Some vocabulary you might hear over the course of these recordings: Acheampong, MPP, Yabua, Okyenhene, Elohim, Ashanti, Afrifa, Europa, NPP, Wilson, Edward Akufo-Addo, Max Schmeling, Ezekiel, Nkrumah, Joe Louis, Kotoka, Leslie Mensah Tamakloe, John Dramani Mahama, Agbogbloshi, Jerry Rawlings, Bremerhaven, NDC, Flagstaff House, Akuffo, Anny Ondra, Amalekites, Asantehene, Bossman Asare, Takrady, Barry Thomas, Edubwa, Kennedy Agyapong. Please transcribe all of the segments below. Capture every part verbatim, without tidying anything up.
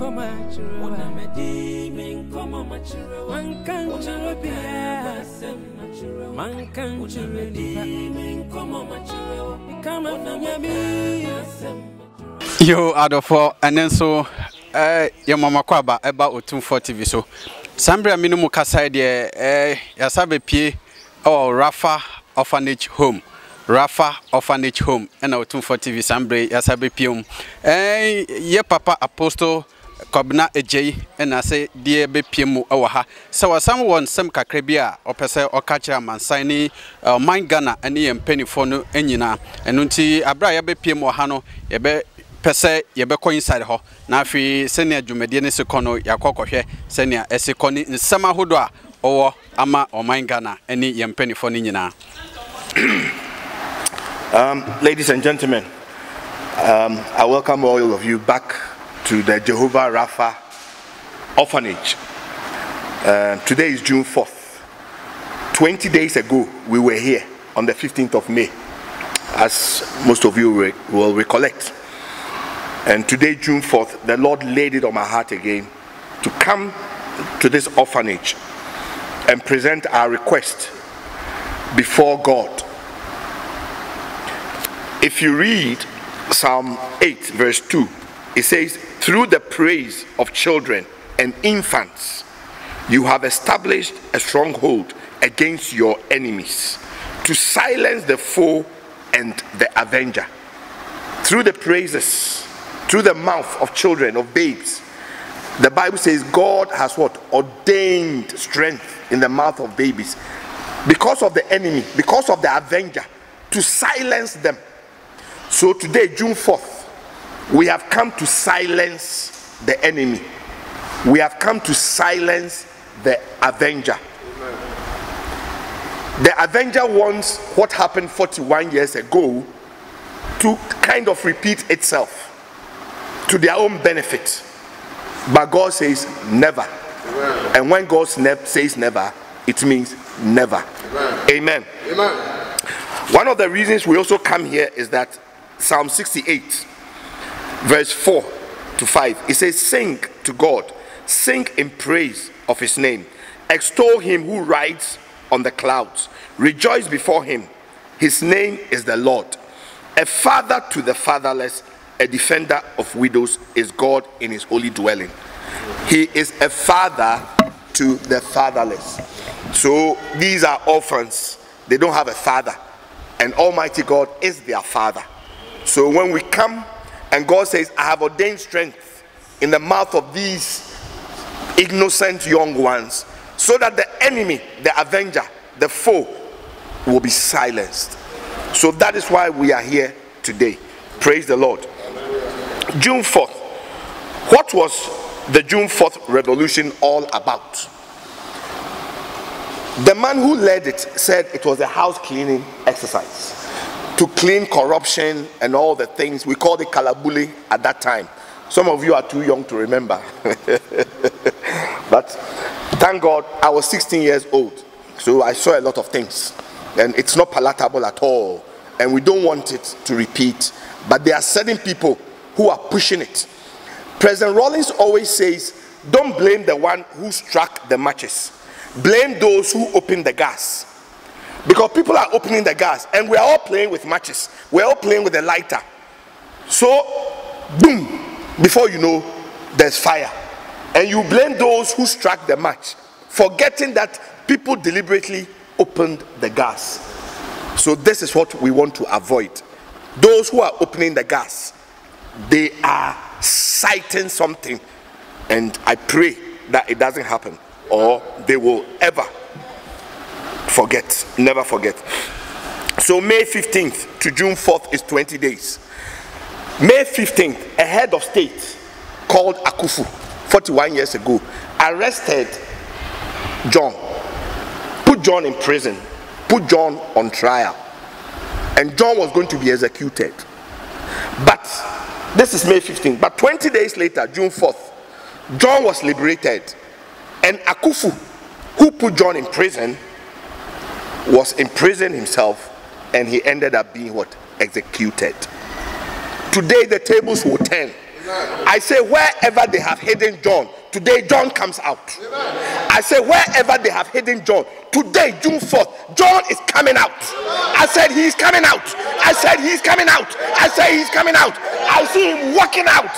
Yo, Adolfo, and then so, eh, your mama kwaba about Otumfuo T V. So, Sambria Minimu Kasai, eh, Yasabe P, or Rapha Orphanage Home. Rapha Orphanage Home, and Otumfuo T V, Sambria, Yasabe Pium. Eh, ye Papa Apostle Kobna Ej, and I say, dear Bepimu Owaha. So, someone, Sam Kakrebia, or Pesa, or Kacha Mansani, or Mine Ghana, and Ian Penny Fono, and Yina, and Unti Abraya Bepimu Hano, Ebe. Pese yebeko inside ho na afi senior dwumedie ne sekono yakokohwe senior esekoni nsema hodo a owo ama oman Ghana eni yempenifo ne nyina. Um ladies and gentlemen, um I welcome all of you back to the Jehovah Rapha orphanage. Uh, today is June fourth. twenty days ago we were here on the fifteenth of May, as most of you re will recollect. And today, June fourth, the Lord laid it on my heart again to come to this orphanage and present our request before God. If you read Psalm eight, verse two, it says, "Through the praise of children and infants, you have established a stronghold against your enemies, to silence the foe and the avenger." Through the praises, through the mouth of children, of babes, the Bible says God has what? Ordained strength in the mouth of babies, because of the enemy, because of the avenger, to silence them. So today, June fourth, we have come to silence the enemy. We have come to silence the avenger. Amen. The avenger wants what happened forty-one years ago to kind of repeat itself, to their own benefit. But God says never. Amen. And when God ne- says never, it means never. Amen. Amen. Amen. One of the reasons we also come here is that Psalm sixty-eight, verse four to five, it says, "Sing to God, sing in praise of his name, extol him who rides on the clouds, rejoice before him, his name is the Lord. A father to the fatherless, a defender of widows is God in his holy dwelling." He is a father to the fatherless. So these are orphans. They don't have a father. And Almighty God is their father. So when we come and God says, "I have ordained strength in the mouth of these innocent young ones, so that the enemy, the avenger, the foe, will be silenced." So that is why we are here today. Praise the Lord. June fourth. What was the June fourth revolution all about? The man who led it said it was a house cleaning exercise to clean corruption and all the things. We called it Kalabuli at that time. Some of you are too young to remember. But thank God I was sixteen years old. So I saw a lot of things. And it's not palatable at all. And we don't want it to repeat. But there are certain people who are pushing it. President Rawlings always says, "Don't blame the one who struck the matches. Blame those who opened the gas." Because people are opening the gas, and we're all playing with matches. We're all playing with a lighter. So, boom, before you know, there's fire. And you blame those who struck the match, forgetting that people deliberately opened the gas. So this is what we want to avoid. Those who are opening the gas, they are citing something, and I pray that it doesn't happen, or they will ever forget, never forget. So May fifteenth to June fourth is twenty days. May fifteenth, a head of state called Akuffo, forty-one years ago, arrested John, put John in prison, put John on trial, and John was going to be executed. But this is May fifteenth, but twenty days later, June fourth, John was liberated, and Akuffo, who put John in prison, was imprisoned himself, and he ended up being what? Executed. Today the tables will turn. I say, wherever they have hidden John, today John comes out. I say, wherever they have hidden John, today, June fourth, John is coming out. I said, he's coming out. I said, he's coming out. I said, he's coming out. I see him walking out,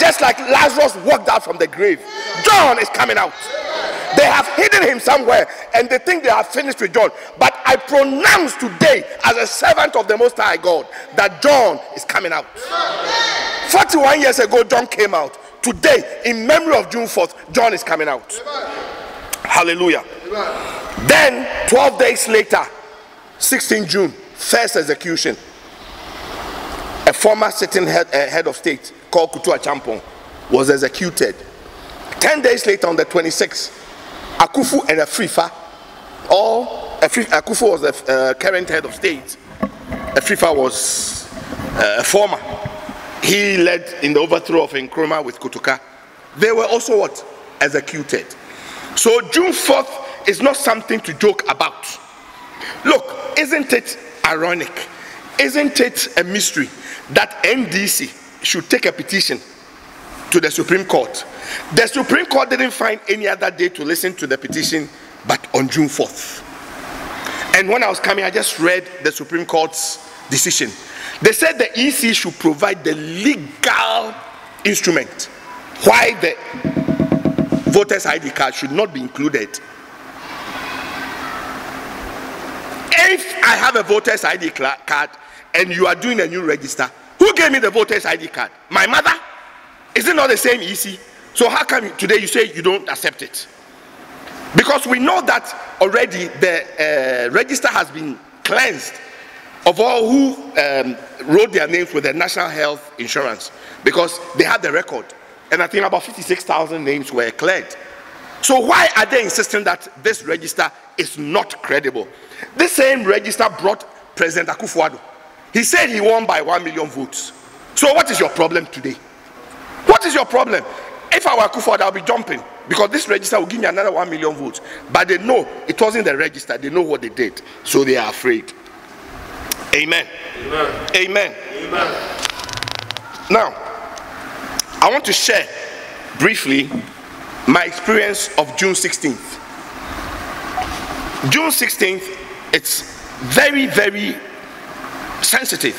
just like Lazarus walked out from the grave. John is coming out. They have hidden him somewhere, and they think they have finished with John. But I pronounce today, as a servant of the Most High God, that John is coming out. forty-one years ago, John came out. Today, in memory of June fourth, John is coming out. Hallelujah. Then, twelve days later, the sixteenth of June, first execution. A former sitting head, uh, head of state called Acheampong was executed. ten days later, on the twenty-sixth, Akuffo and Afrifa, all Akuffo was the uh, current head of state. Afrifa was uh, a former. He led in the overthrow of Nkrumah with Kotoka. They were also what? Executed. So June fourth is not something to joke about. Look, isn't it ironic? Isn't it a mystery that N D C should take a petition to the Supreme Court? The Supreme Court didn't find any other day to listen to the petition but on June fourth. And when I was coming, I just read the Supreme Court's decision. They said the E C should provide the legal instrument why the voter's I D card should not be included. If I have a voter's I D card and you are doing a new register, who gave me the voter's I D card? My mother? Is it not the same E C? So how come today you say you don't accept it? Because we know that already the uh, register has been cleansed of all who um, wrote their names with the National Health Insurance, because they had the record, and I think about fifty-six thousand names were cleared. So why are they insisting that this register is not credible? This same register brought President Akufo-Addo. He said he won by one million votes. So what is your problem today? What is your problem? If I were Akufo-Addo, I'll be jumping, because this register will give me another one million votes. But they know it wasn't the register. They know what they did, so they are afraid. Amen. Amen. Amen. Amen. Now, I want to share briefly my experience of June sixteenth. June sixteenth, it's very, very sensitive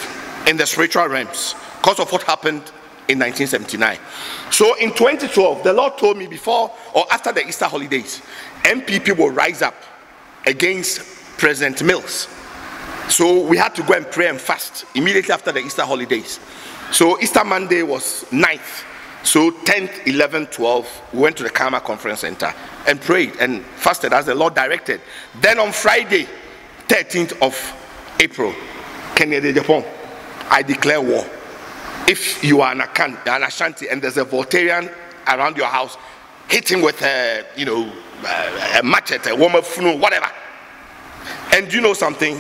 in the spiritual realms because of what happened in nineteen seventy-nine. So in twenty twelve, the Lord told me before or after the Easter holidays, M P P will rise up against President Mills. So we had to go and pray and fast immediately after the Easter holidays. So Easter Monday was ninth. So tenth, eleventh, twelfth, we went to the Kama Conference Center and prayed and fasted as the Lord directed. Then on Friday, thirteenth of April, Kennedy Agyapong, I declare war. If you are an Ashanti and there's a Voltairean around your house, hit him with a, you know, a machete, a warmer funu, whatever. And do you know something?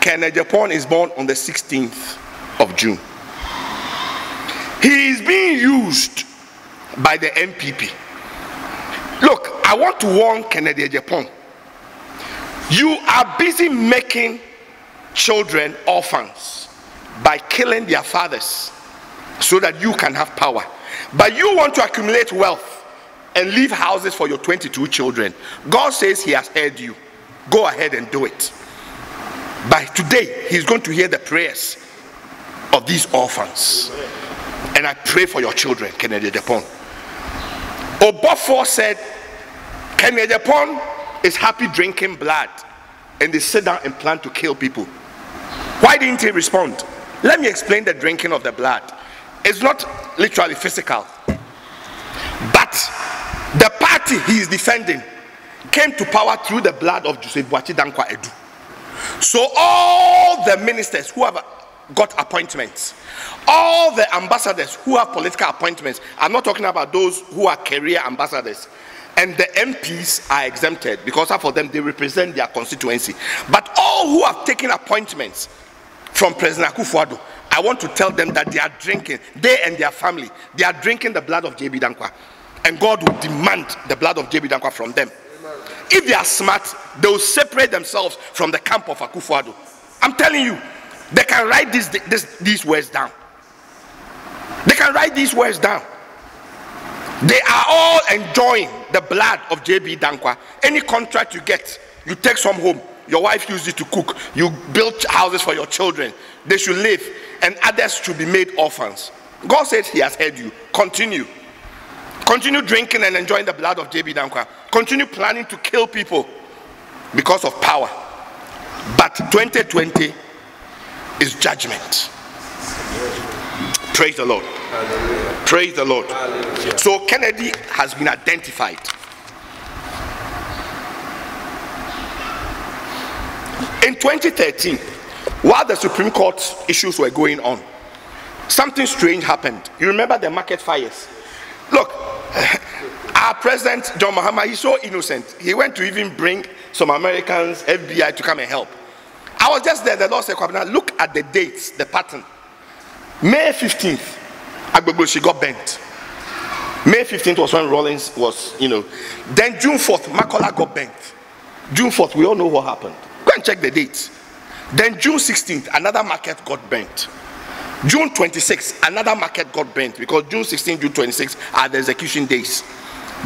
Kennedy Agyapong is born on the sixteenth of June. He is being used by the M P P. Look, I want to warn Kennedy Agyapong. You are busy making children orphans by killing their fathers so that you can have power. But you want to accumulate wealth and leave houses for your twenty-two children. God says he has heard you. Go ahead and do it. By today, he's going to hear the prayers of these orphans. Amen. And I pray for your children, Kennedy Agyapong. Obafo said, Kennedy Agyapong is happy drinking blood, and they sit down and plan to kill people. Why didn't he respond? Let me explain the drinking of the blood. It's not literally physical, but the party he is defending came to power through the blood of Joseph Boakye Danquah Edu. So all the ministers who have got appointments, all the ambassadors who have political appointments, I'm not talking about those who are career ambassadors, and the M Ps are exempted because for them they represent their constituency. But all who have taken appointments from President Akufo-Addo, I want to tell them that they are drinking, they and their family, they are drinking the blood of J B Danquah, and God will demand the blood of J B Danquah from them. If they are smart, they will separate themselves from the camp of Akufo-Addo. I'm telling you, they can write this, this, these words down. They can can write these words down. They are all enjoying the blood of J B Danquah. Any contract you get, you take some home. Your wife used it to cook. You build houses for your children. They should live, and others should be made orphans. God says he has heard you. Continue. Continue drinking and enjoying the blood of J B Danquah. Continue planning to kill people because of power. But twenty twenty is judgment. Praise the Lord. Hallelujah. Praise the Lord. Hallelujah. So Kennedy has been identified. In twenty thirteen, while the Supreme Court issues were going on, something strange happened. You remember the market fires? Look, our president, John Mahama, he's so innocent. He went to even bring some Americans, F B I, to come and help. I was just there. The Lord said, look at the dates, the pattern. May fifteenth, Agbogbloshi got bent. May fifteenth was when Rawlings was, you know. Then June fourth, Makola got bent. June fourth, we all know what happened. Go and check the dates. Then June sixteenth, another market got bent. June twenty-sixth, another market got bent, because June sixteenth, June twenty-sixth are the execution days.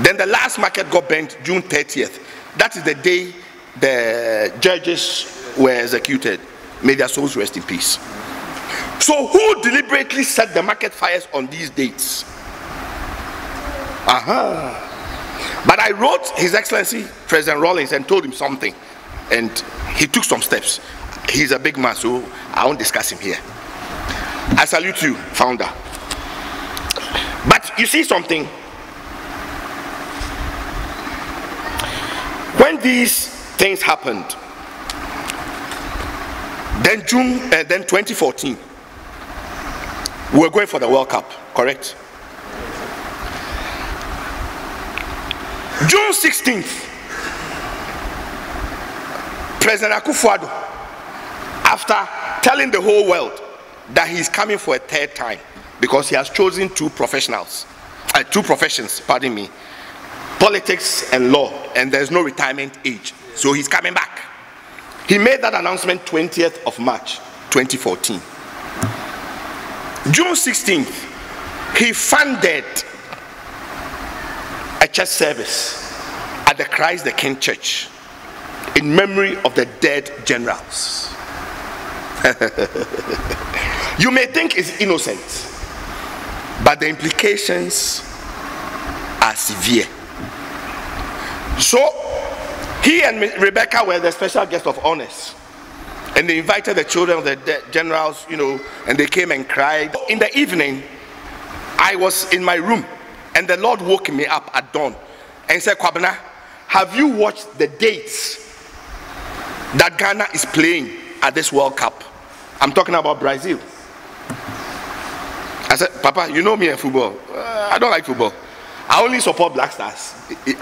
Then the last market got bent June thirtieth. That is the day the judges were executed. May their souls rest in peace. So who deliberately set the market fires on these dates? Aha. But I wrote His Excellency President Rawlings and told him something, and he took some steps. He's a big man, so I won't discuss him here. I salute you, founder. But you see something. When these things happened, then June, uh, then twenty fourteen, we were going for the World Cup, correct? June sixteenth, President Akufo-Addo, after telling the whole world that he's coming for a third time because he has chosen two professionals, uh, two professions, pardon me, politics and law, and there's no retirement age, so he's coming back. He made that announcement twentieth of March twenty fourteen. June sixteenth, he funded a church service at the Christ the King Church in memory of the dead generals. You may think it's innocent, but the implications are severe. So he and Rebecca were the special guest of honors, and they invited the children of the generals, you know, and they came and cried. In the evening, I was in my room, and the Lord woke me up at dawn and said, Kwabena, have you watched the dates that Ghana is playing at this World Cup? I'm talking about Brazil. I said, Papa, you know me and football. Uh, I don't like football. I only support Black Stars. As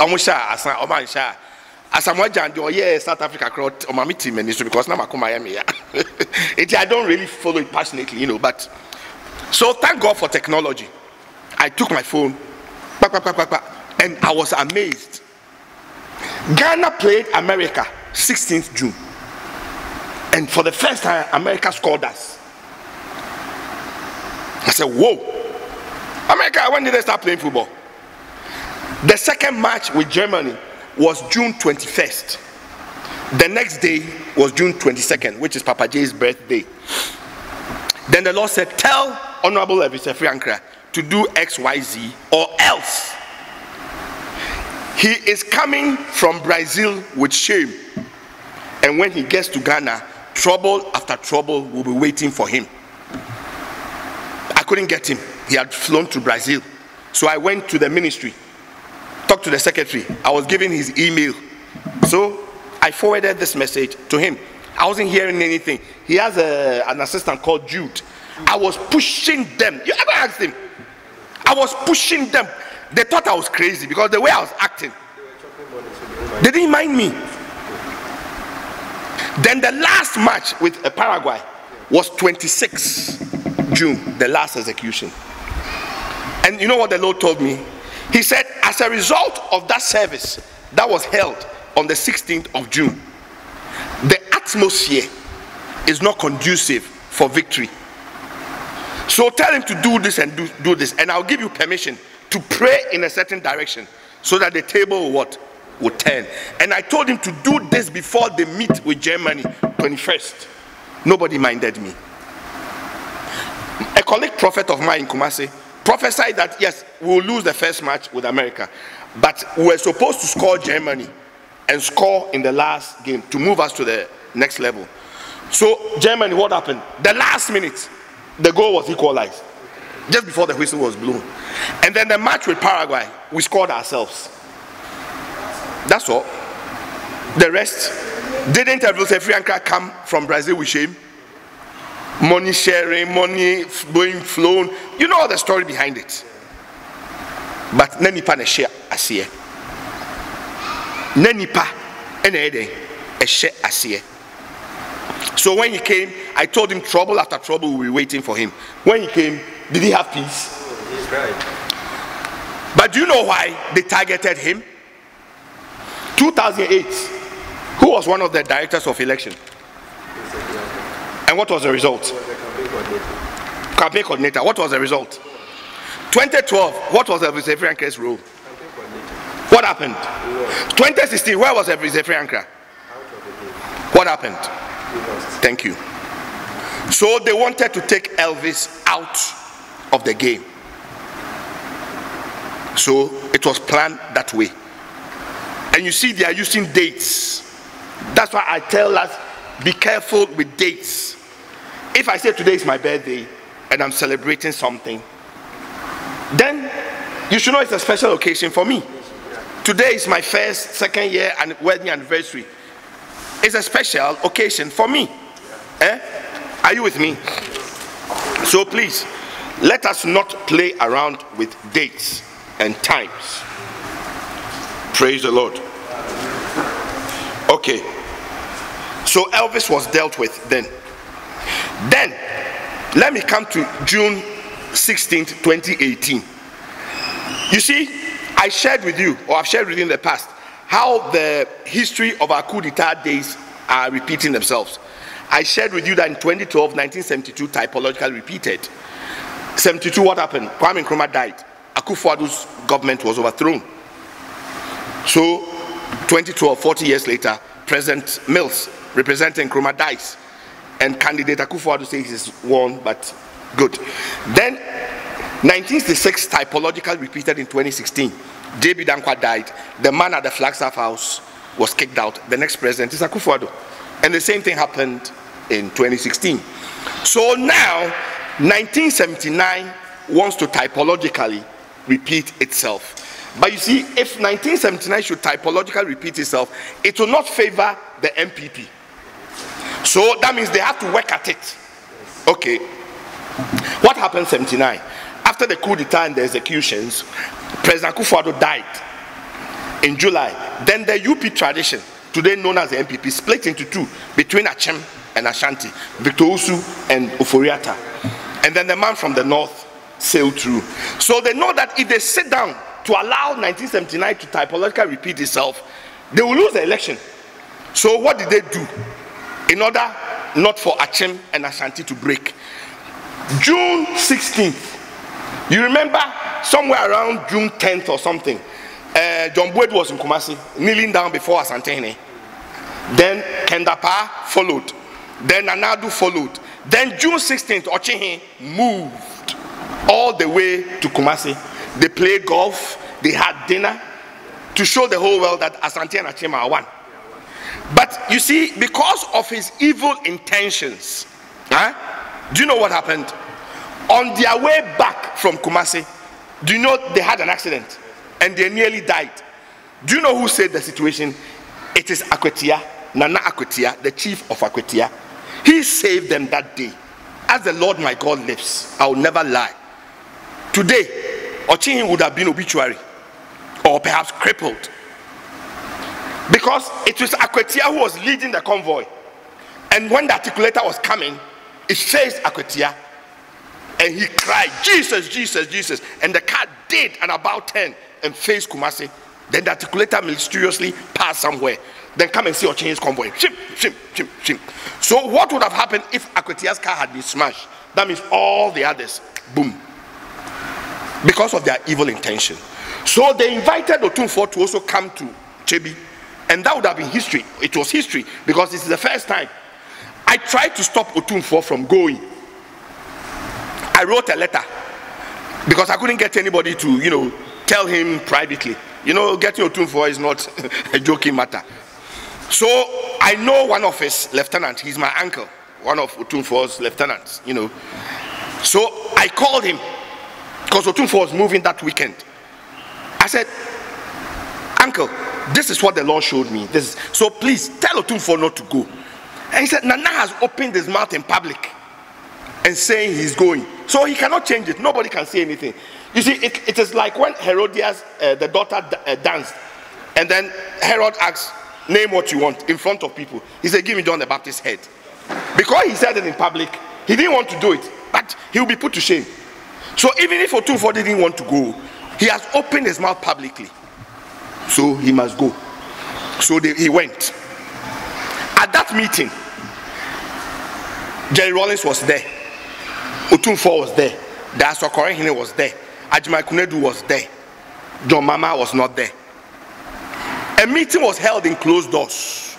I'm watching, yeah, South Africa crowd, or my team, and it's because now I come Miami. I don't really follow it passionately, you know. But so thank God for technology. I took my phone, and I was amazed. Ghana played America sixteenth of June. And for the first time, America scored us. I said, whoa. America, when did they start playing football? The second match with Germany was June twenty-first. The next day was June twenty-second, which is Papa Jay's birthday. Then the Lord said, tell Honorable Elvis Afriyie Ankrah to do X, Y, Z, or else. He is coming from Brazil with shame. And when he gets to Ghana, trouble after trouble will be waiting for him. I couldn't get him. He had flown to Brazil. So I went to the ministry, talked to the secretary. I was giving his email. So I forwarded this message to him. I wasn't hearing anything. He has a, an assistant called Jude. I was pushing them. You ever asked him? I was pushing them. They thought I was crazy because the way I was acting. They didn't mind me. Then the last match with Paraguay was twenty-sixth of June, the last execution. And you know what the Lord told me? He said, as a result of that service that was held on the sixteenth of June, the atmosphere is not conducive for victory. So tell him to do this and do, do this, and I'll give you permission to pray in a certain direction so that the table will what? Will turn. And I told him to do this before they meet with Germany, twenty-first. Nobody minded me. A colleague prophet of mine in Kumasi prophesied that, yes, we'll lose the first match with America, but we're supposed to score Germany and score in the last game to move us to the next level. So Germany, what happened? The last minute, the goal was equalized just before the whistle was blown. And then the match with Paraguay, we scored ourselves. That's all. The rest, didn't Elvis Afriyie Ankrah come from Brazil with shame? Money sharing, money being flown. You know all the story behind it. But nani pa ne share asiye. Nani pa ene ede e share asiye. So when he came, I told him trouble after trouble will be waiting for him. When he came, did he have peace? Oh, he's right. But do you know why they targeted him? two thousand eight, who was one of the directors of election? And what was the result? Campaign coordinator. Campaign coordinator. What was the result? twenty twelve, what was Elvis Afriyie Ankrah's role? What happened? twenty sixteen, where was Elvis Afriyie Ankrah? What happened? Thank you. So they wanted to take Elvis out of the game. So it was planned that way. And you see they are using dates. That's why I tell us, be careful with dates. If I say today is my birthday and I'm celebrating something, then you should know it's a special occasion for me. Today is my first, second year and wedding anniversary. It's a special occasion for me. Eh? Are you with me? So please, let us not play around with dates and times. Praise the Lord. Okay. So Elvis was dealt with then. Then, let me come to June sixteenth, twenty eighteen. You see, I shared with you, or I've shared with you in the past, how the history of our coup d'etat days are repeating themselves. I shared with you that in twenty twelve, nineteen seventy-two typologically repeated. seventy-two, what happened? Kwame Nkrumah died. Akufo-Addo's government was overthrown. So, twenty twelve, forty years later, President Mills, representing Nkrumah, dies. And candidate Akufo-Addo says he's won, but good. Then, nineteen sixty-six, typological repeated in twenty sixteen. J B Danquah died. The man at the Flagstaff House was kicked out. The next president is Akufo-Addo. And the same thing happened in twenty sixteen. So now, nineteen seventy-nine wants to typologically repeat itself. But you see, if nineteen seventy-nine should typologically repeat itself, it will not favor the M P P. So that means they have to work at it. Okay. What happened in seventy-nine? After the coup d'etat and the executions, President Akufo-Addo died in July. Then the U P tradition, today known as the M P P, split into two between Acheampong and Ashanti, Victor Usu and Ofori Atta. And then the man from the north sailed through. So they know that if they sit down to allow nineteen seventy-nine to typologically repeat itself, they will lose the election. So what did they do in order not for Acheampong and Ashanti to break? June sixteenth, you remember somewhere around June tenth or something, uh, John Boyd was in Kumasi, kneeling down before Asantehene. Then Kan-Dapaah followed. Then Nanadu followed. Then June sixteenth, Okyenhene moved all the way to Kumasi. They played golf, they had dinner to show the whole world that Asante and Acheampong are one. But you see, because of his evil intentions, huh, do you know what happened? On their way back from Kumasi, do you know they had an accident and they nearly died? Do you know who saved the situation? It is Akwatia, Nana Akwatia, the chief of Akwatia. He saved them that day. As the Lord my God lives, I will never lie. Today, Okyenhene would have been obituary or perhaps crippled, because it was Akwatia who was leading the convoy, and when the articulator was coming, it faced Akwatia and he cried, "Jesus, Jesus, Jesus," and the car did an about turn and faced Kumasi. Then the articulator mysteriously passed somewhere, then come and see Okyenhene's convoy. Shim, shim, shim, shim. So what would have happened if Akwetia's car had been smashed? That means all the others, boom. Because of their evil intention. So they invited Otumfuo to also come to Chebi. And that would have been history. It was history because this is the first time. I tried to stop Otumfuo from going. I wrote a letter because I couldn't get anybody to, you know, tell him privately. You know, getting Otumfuo is not a joking matter. So I know one of his lieutenants. He's my uncle, one of Otumfuo's lieutenants, you know. So I called him because Otumfuo was moving that weekend. I said, uncle, this is what the Lord showed me. This is, so please tell Otumfuo not to go. And he said, Nana has opened his mouth in public and saying he's going. So he cannot change it. Nobody can say anything. You see, it, it is like when Herodias, uh, the daughter, uh, danced. And then Herod asks, name what you want in front of people. He said, give me John the Baptist's head. Because he said it in public, he didn't want to do it. But he will be put to shame. So even if Otumfuo didn't want to go, he has opened his mouth publicly. So he must go. So they, he went. At that meeting, Jerry Rawlings was there. Otumfuo was there. The Okyenhene was there. Ajimai Kunedu was there. John Mama was not there. A meeting was held in closed doors.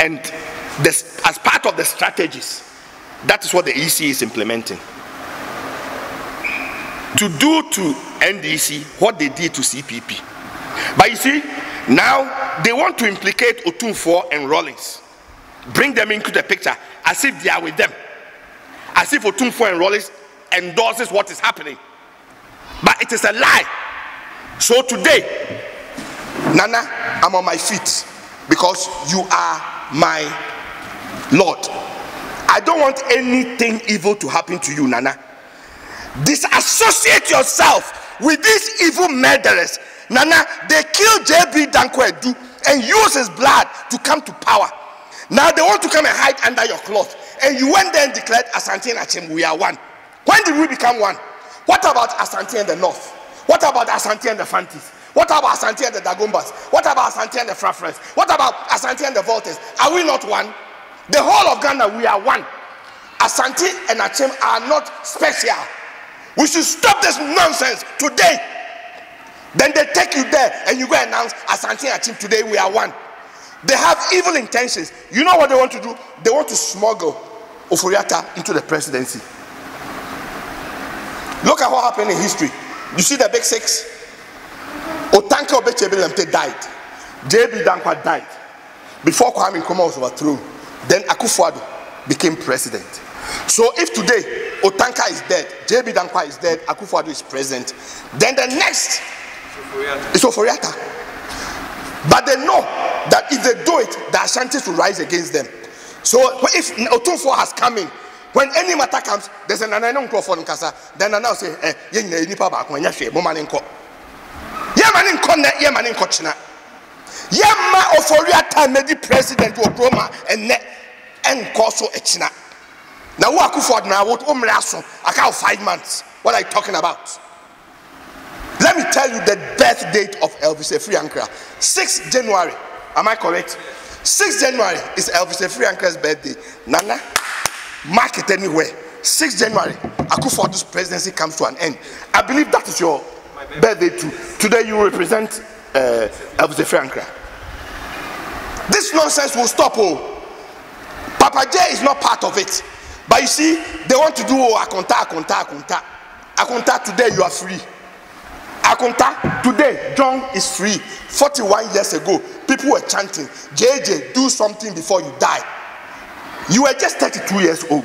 And this, as part of the strategies, that is what the E C is implementing. To do to N D C what they did to C P P. But you see, now they want to implicate Otumfuo and Rawlings. Bring them into the picture as if they are with them. As if Otumfuo and Rawlings endorses what is happening. But it is a lie. So today, Nana, I'm on my feet because you are my Lord. I don't want anything evil to happen to you, Nana. Disassociate yourself with these evil murderers. Nana, they killed J B Danquah Edu and used his blood to come to power. Now they want to come and hide under your cloth. And you went there and declared Asantehene Acheampong, we are one. When did we become one? What about Asante and the North? What about Asante and the Fantis? What about Asante and the Dagombas? What about Asante and the Frafras? What about Asante and the Volters? Are we not one? The whole of Ghana, we are one. Asante and Acheampong are not special. We should stop this nonsense today. Then they take you there and you go announce Asante and Acheampong, today we are one. They have evil intentions. You know what they want to do? They want to smuggle Ofori Atta into the presidency. Look at what happened in history. You see the big six? Otanke Obechebe-Lemte died. J B Danquah died. Before Kwame Nkrumah was overthrown, then Akufo-Addo became president. So if today Otanka is dead, J B Danquah is dead, Akufo-Addo is president, then the next is Ofori Atta. But they know that if they do it, the Ashantis will rise against them. So if Otumfuo has come in, when any matter comes, there's an unknown call for Nkasa. Then Nana will say, eh, you need to go back when you say, Moman in court. Yaman in court, Yaman in court. Yama Ofori Atta made the president of Roma and Net and Corso Echina. Now, what Akufo-Addo now? What Omraso? I count five months. What are you talking about? Let me tell you the birth date of Elvis Afriyie Ankrah. sixth January. Am I correct? sixth January is Elvis Afriyie Ankrah's birthday. Nana, mark it anywhere. sixth January, Akufo-Addo's presidency comes to an end. I believe that is your birthday too. Today you represent uh, Elvis Afriyie Ankrah. This nonsense will stop. Oh, Papa J is not part of it. But you see, they want to do oh, Akonta, Akonta, Akonta. Akonta, today you are free. Akonta, today John is free. forty-one years ago, people were chanting, J J, do something before you die. You were just thirty-two years old.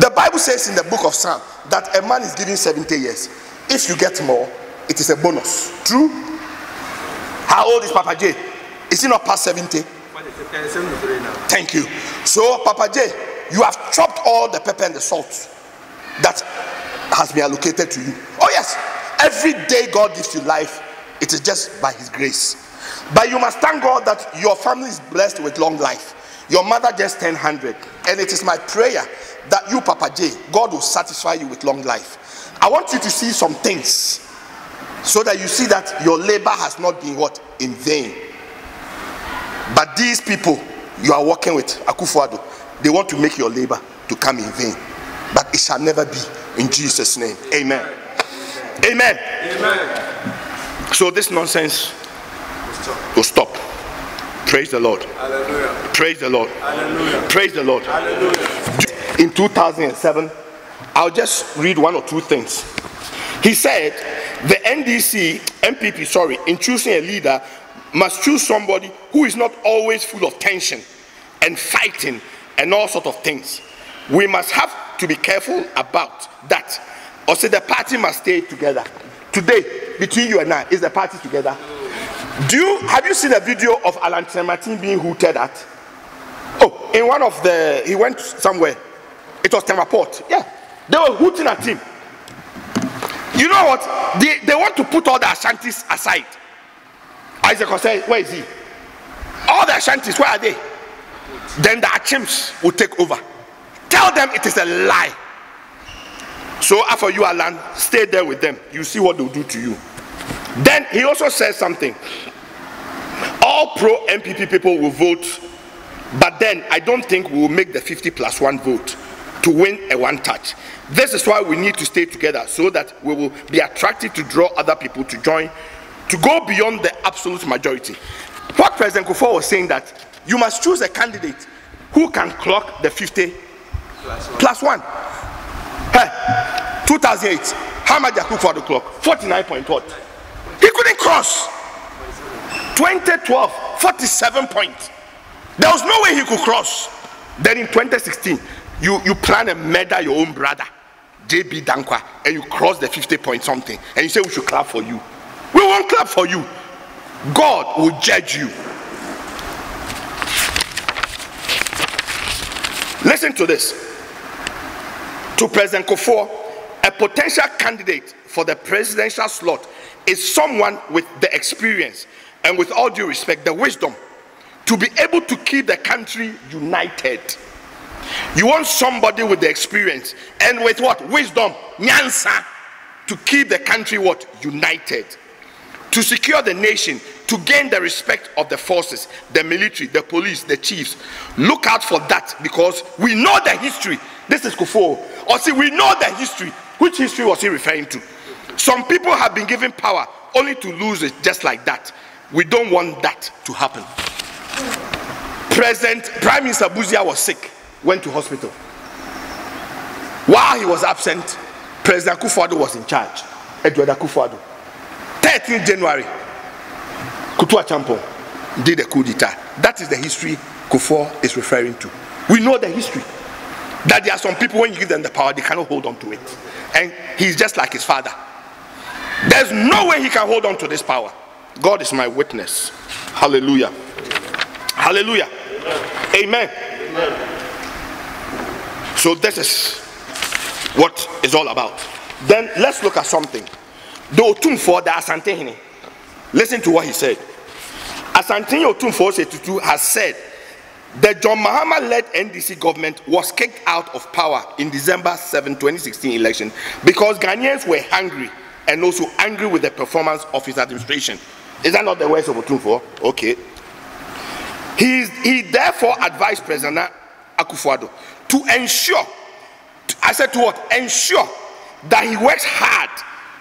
The Bible says in the book of Psalm that a man is given seventy years. If you get more, it is a bonus. True? How old is Papa J? Is he not past seventy? Thank you. So, Papa J, you have chopped all the pepper and the salt that has been allocated to you. Oh yes, every day God gives you life, it is just by his grace. But you must thank God that your family is blessed with long life. Your mother just turned one hundred, and it is my prayer that you, Papa J, God will satisfy you with long life. I want you to see some things so that you see that your labor has not been what? In vain. But these people you are working with, Akufo-Addo, They want to make your labor to come in vain. But it shall never be, in Jesus' name. Amen. Amen. Amen. Amen. So this nonsense will stop. Praise the Lord. Hallelujah. Praise the Lord. Hallelujah. Praise the Lord. Hallelujah. In two thousand seven, I'll just read one or two things. He said, the N D C, M P P, sorry, in choosing a leader, must choose somebody who is not always full of tension and fighting and all sorts of things. We must have to be careful about that. Or say the party must stay together. Today, between you and I, is the party together? Do you, have you seen a video of Alan Tremartin being hooted at? Oh, in one of the, he went somewhere. It was Temaport. Yeah, they were hooting at him. You know what? They, they want to put all the Ashantis aside. Isaac will say, where is he? All the Ashantis, where are they? Then the Achimps will take over. Tell them it is a lie. So after you are land, stay there with them. You see what they'll do to you. Then he also says something. All pro-M P P people will vote, but then I don't think we will make the fifty plus one vote to win a one touch. This is why we need to stay together, so that we will be attracted to draw other people to join, to go beyond the absolute majority. What President Kufuor was saying, that you must choose a candidate who can clock the fifty plus one. Hey, two thousand eight, how much did Akufo-Addo clock? forty-nine point one. He couldn't cross. twenty twelve, forty-seven point. There was no way he could cross. Then in twenty sixteen, you, you plan and murder your own brother, J B Danquah, and you cross the fifty point something. And you say we should clap for you. We won't clap for you. God will judge you. Listen to this. To President Kufuor, a potential candidate for the presidential slot is someone with the experience and, with all due respect, the wisdom to be able to keep the country united. You want somebody with the experience and with what? Wisdom, nyansa, to keep the country what? United. To secure the nation, to gain the respect of the forces, the military, the police, the chiefs. Look out for that, because we know the history. This is Kufuor. Or see, we know the history. Which history was he referring to? Some people have been given power only to lose it just like that. We don't want that to happen. President Prime Minister Buzia was sick, went to hospital. While he was absent, President Akufo-Addo was in charge. Edward Akufo-Addo. thirteenth January, Acheampong did a coup d'etat. That is the history Kufuor is referring to. We know the history. That there are some people, when you give them the power, they cannot hold on to it. And he's just like his father. There's no way he can hold on to this power. God is my witness. Hallelujah. Hallelujah. Amen. Amen. So this is what it's all about. Then let's look at something. The Otumfuo, the Asantehene. Listen to what he said. Asantehene Otumfuo eighty-two has said that John Mahama-led N D C government was kicked out of power in December seventh, twenty sixteen election because Ghanaians were hungry and also angry with the performance of his administration. Is that not the words of Otumfuo? Okay. He, is, he therefore advised President Akufo-Addo to ensure, I said to what? Ensure that he works hard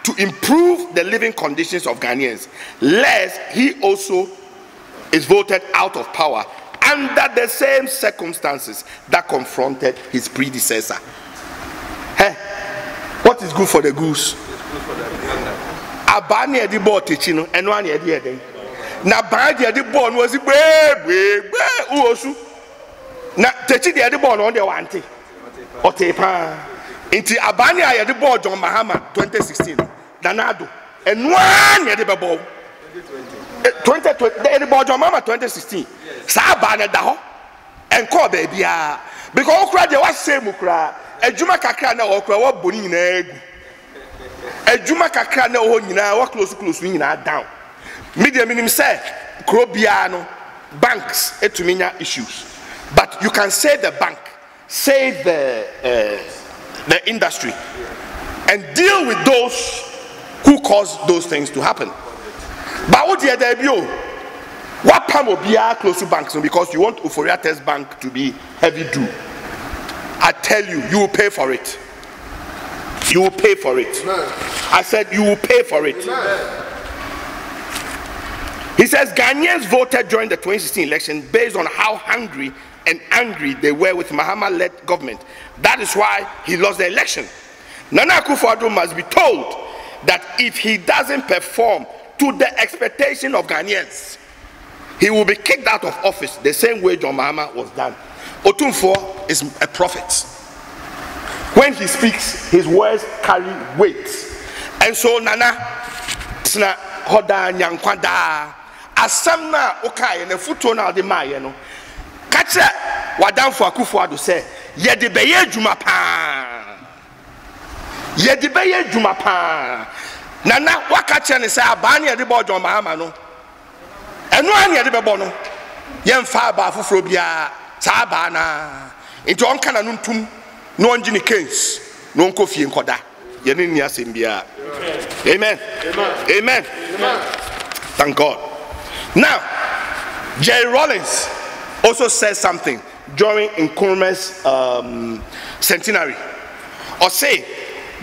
to improve the living conditions of Ghanaians, lest he also is voted out of power under the same circumstances that confronted his predecessor. Hey, what is good for the goose? Abani edi bo techino enwani edi eden. Na badi edi bo no si bebe uosu. Na techi di edi bo no de wanti. Otepa. Inti abani edi bo John Mahama twenty sixteen. Danado, and one at the ball twenty twenty, the John Mahama twenty sixteen. Sabana Daho and call baby. Because Okra, they was same Okra, a Juma Kakana Okra, what Bonin egg, a Juma Kakana Onina, what close close wing down. Medium minimum say, Crobiano, banks, etumina issues. But you can say the bank, say the, uh, the industry, and deal with those who caused those things to happen. But what did they do? What time will be close to banks? Because you want Ofori Atta's bank to be heavy due. I tell you, you will pay for it. You will pay for it. Amen. I said you will pay for it. Amen. He says Ghanaians voted during the twenty sixteen election based on how hungry and angry they were with Mahama-led government. That is why he lost the election. Nana Akufo-Addo must be told that if he doesn't perform to the expectation of Ghanaians, he will be kicked out of office the same way John Mahama was done. Otumfuo is a prophet. When he speaks, his words carry weight. And so Nana Tsna Hoda Nyankwada Asamna Okai and the Futona de Mayeno Kacha Wadam for Akufo-Addo say Yedibeye Jumapa Yedibeye Jumapa Nana Wakacha and say Abani and the board John Mahama no. And one year, the Babono Yen Faba Fufrobia Sabana into Onkananum, no one Jenny Kings, no Kofi and Koda, Yeninia Simbia. Amen. Amen. Thank God. Now, Jerry Rawlings also says something during Nkrumah's um, centenary. Or say,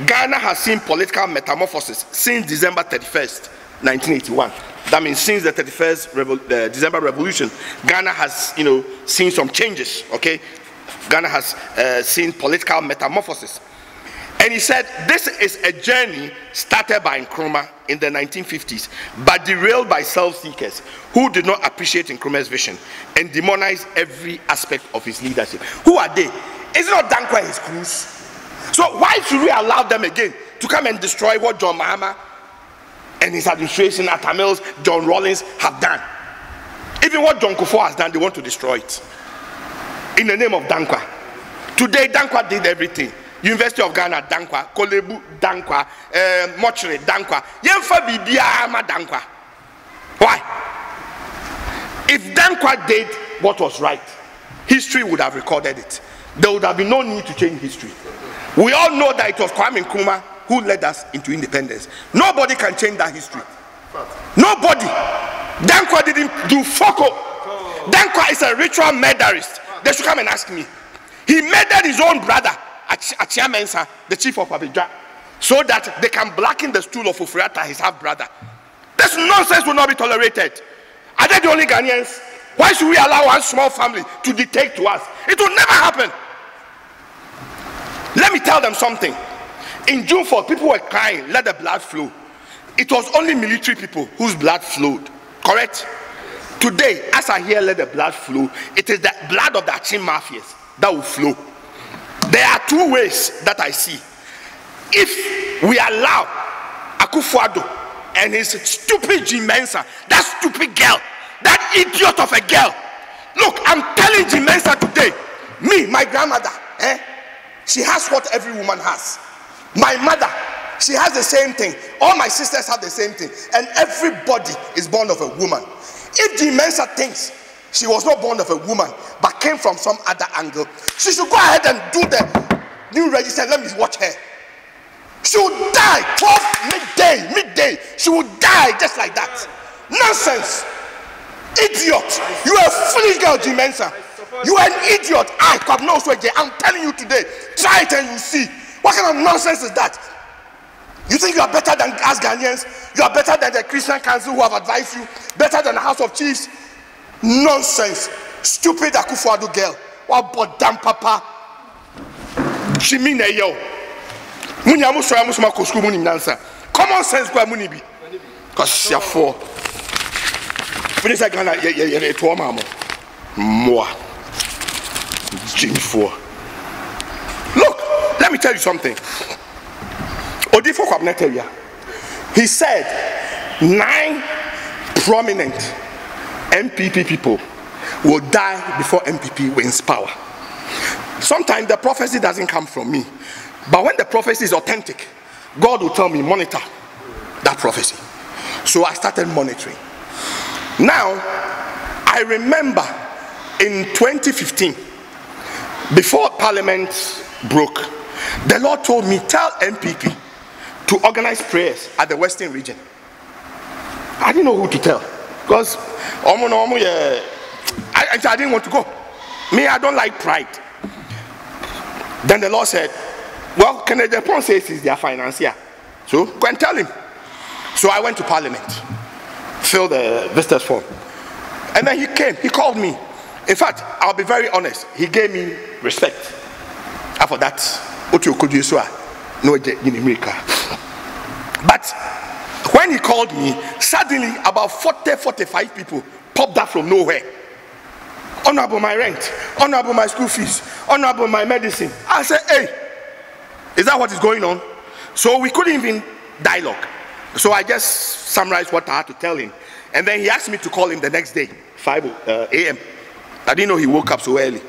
Ghana has seen political metamorphosis since December thirty-first, nineteen eighty-one. That means since the thirty-first December Revolution, Ghana has, you know, seen some changes. Okay, Ghana has uh, seen political metamorphosis, and he said this is a journey started by Nkrumah in the nineteen fifties, but derailed by self-seekers who did not appreciate Nkrumah's vision and demonized every aspect of his leadership. Who are they? Is it not Danquah his crews? So why should we allow them again to come and destroy what John Mahama and his administration at Tamils, John Rawlings have done? Even what John Kufuor has done, they want to destroy it. In the name of Danquah. Today, Danquah did everything. University of Ghana, Danquah. Kolebu, Danquah. Uh, Mortuary, Danquah. Yemfa Bibia Ama, Danquah. Why? If Danquah did what was right, history would have recorded it. There would have been no need to change history. We all know that it was Kwame Nkrumah who led us into independence. Nobody can change that history. Nobody. Danquah didn't do foko. Danquah is a ritual murderist. They should come and ask me. He murdered his own brother, Jean Mensa, the chief of Abidjan, so that they can blacken the stool of Ofori Atta, his half-brother. This nonsense will not be tolerated. Are they the only Ghanaians? Why should we allow one small family to dictate to us? It will never happen. Let me tell them something. In June fourth, people were crying, let the blood flow. It was only military people whose blood flowed. Correct? Today, as I hear, let the blood flow, it is the blood of the Acheampong mafias that will flow. There are two ways that I see. If we allow Akufo-Addo and his stupid Jean Mensa, that stupid girl, that idiot of a girl. Look, I'm telling Jean Mensa today, me, my grandmother, eh, she has what every woman has. My mother, she has the same thing. All my sisters have the same thing. And everybody is born of a woman. If Jean Mensa thinks she was not born of a woman, but came from some other angle, she should go ahead and do the new register. Let me watch her. She will die, twelve, midday, midday. She will die just like that. Nonsense. Idiot. You are a foolish girl, Jean Mensa. You are an idiot. I come no sway. I'm telling you today. Try it and you see. What kind of nonsense is that? You think you are better than us Ghanaians? You are better than the Christian Council who have advised you? Better than the House of Chiefs? Nonsense. Stupid Akufo-Addo girl. What about damn papa? Jimmy Nayo. Munyamu Soyamusma Kosku Munim Nansa. Common sense, Guamunibi. Because you're four. Finish a Ghana, you're a two mamma. Moi. Jimmy four. Let me tell you something. Odifo Kwabneteria, he said nine prominent M P P people will die before M P P wins power. Sometimes the prophecy doesn't come from me, but when the prophecy is authentic, God will tell me, monitor that prophecy. So I started monitoring. Now, I remember in twenty fifteen, before Parliament broke, the Lord told me, tell M P P to organize prayers at the Western region. I didn't know who to tell because I, I didn't want to go. Me, I don't like pride. Then the Lord said, well, Kennedy Agyapong says he's their financier. So go and tell him. So I went to Parliament, filled the visitor's form. And then he came, he called me. In fact, I'll be very honest, he gave me respect. After that, but when he called me, suddenly about forty, forty-five people popped up from nowhere. Honor about my rent, honor about my school fees, honor about my medicine. I said, hey, is that what is going on? So we couldn't even dialogue. So I just summarized what I had to tell him. And then he asked me to call him the next day, five a m I didn't know he woke up so early.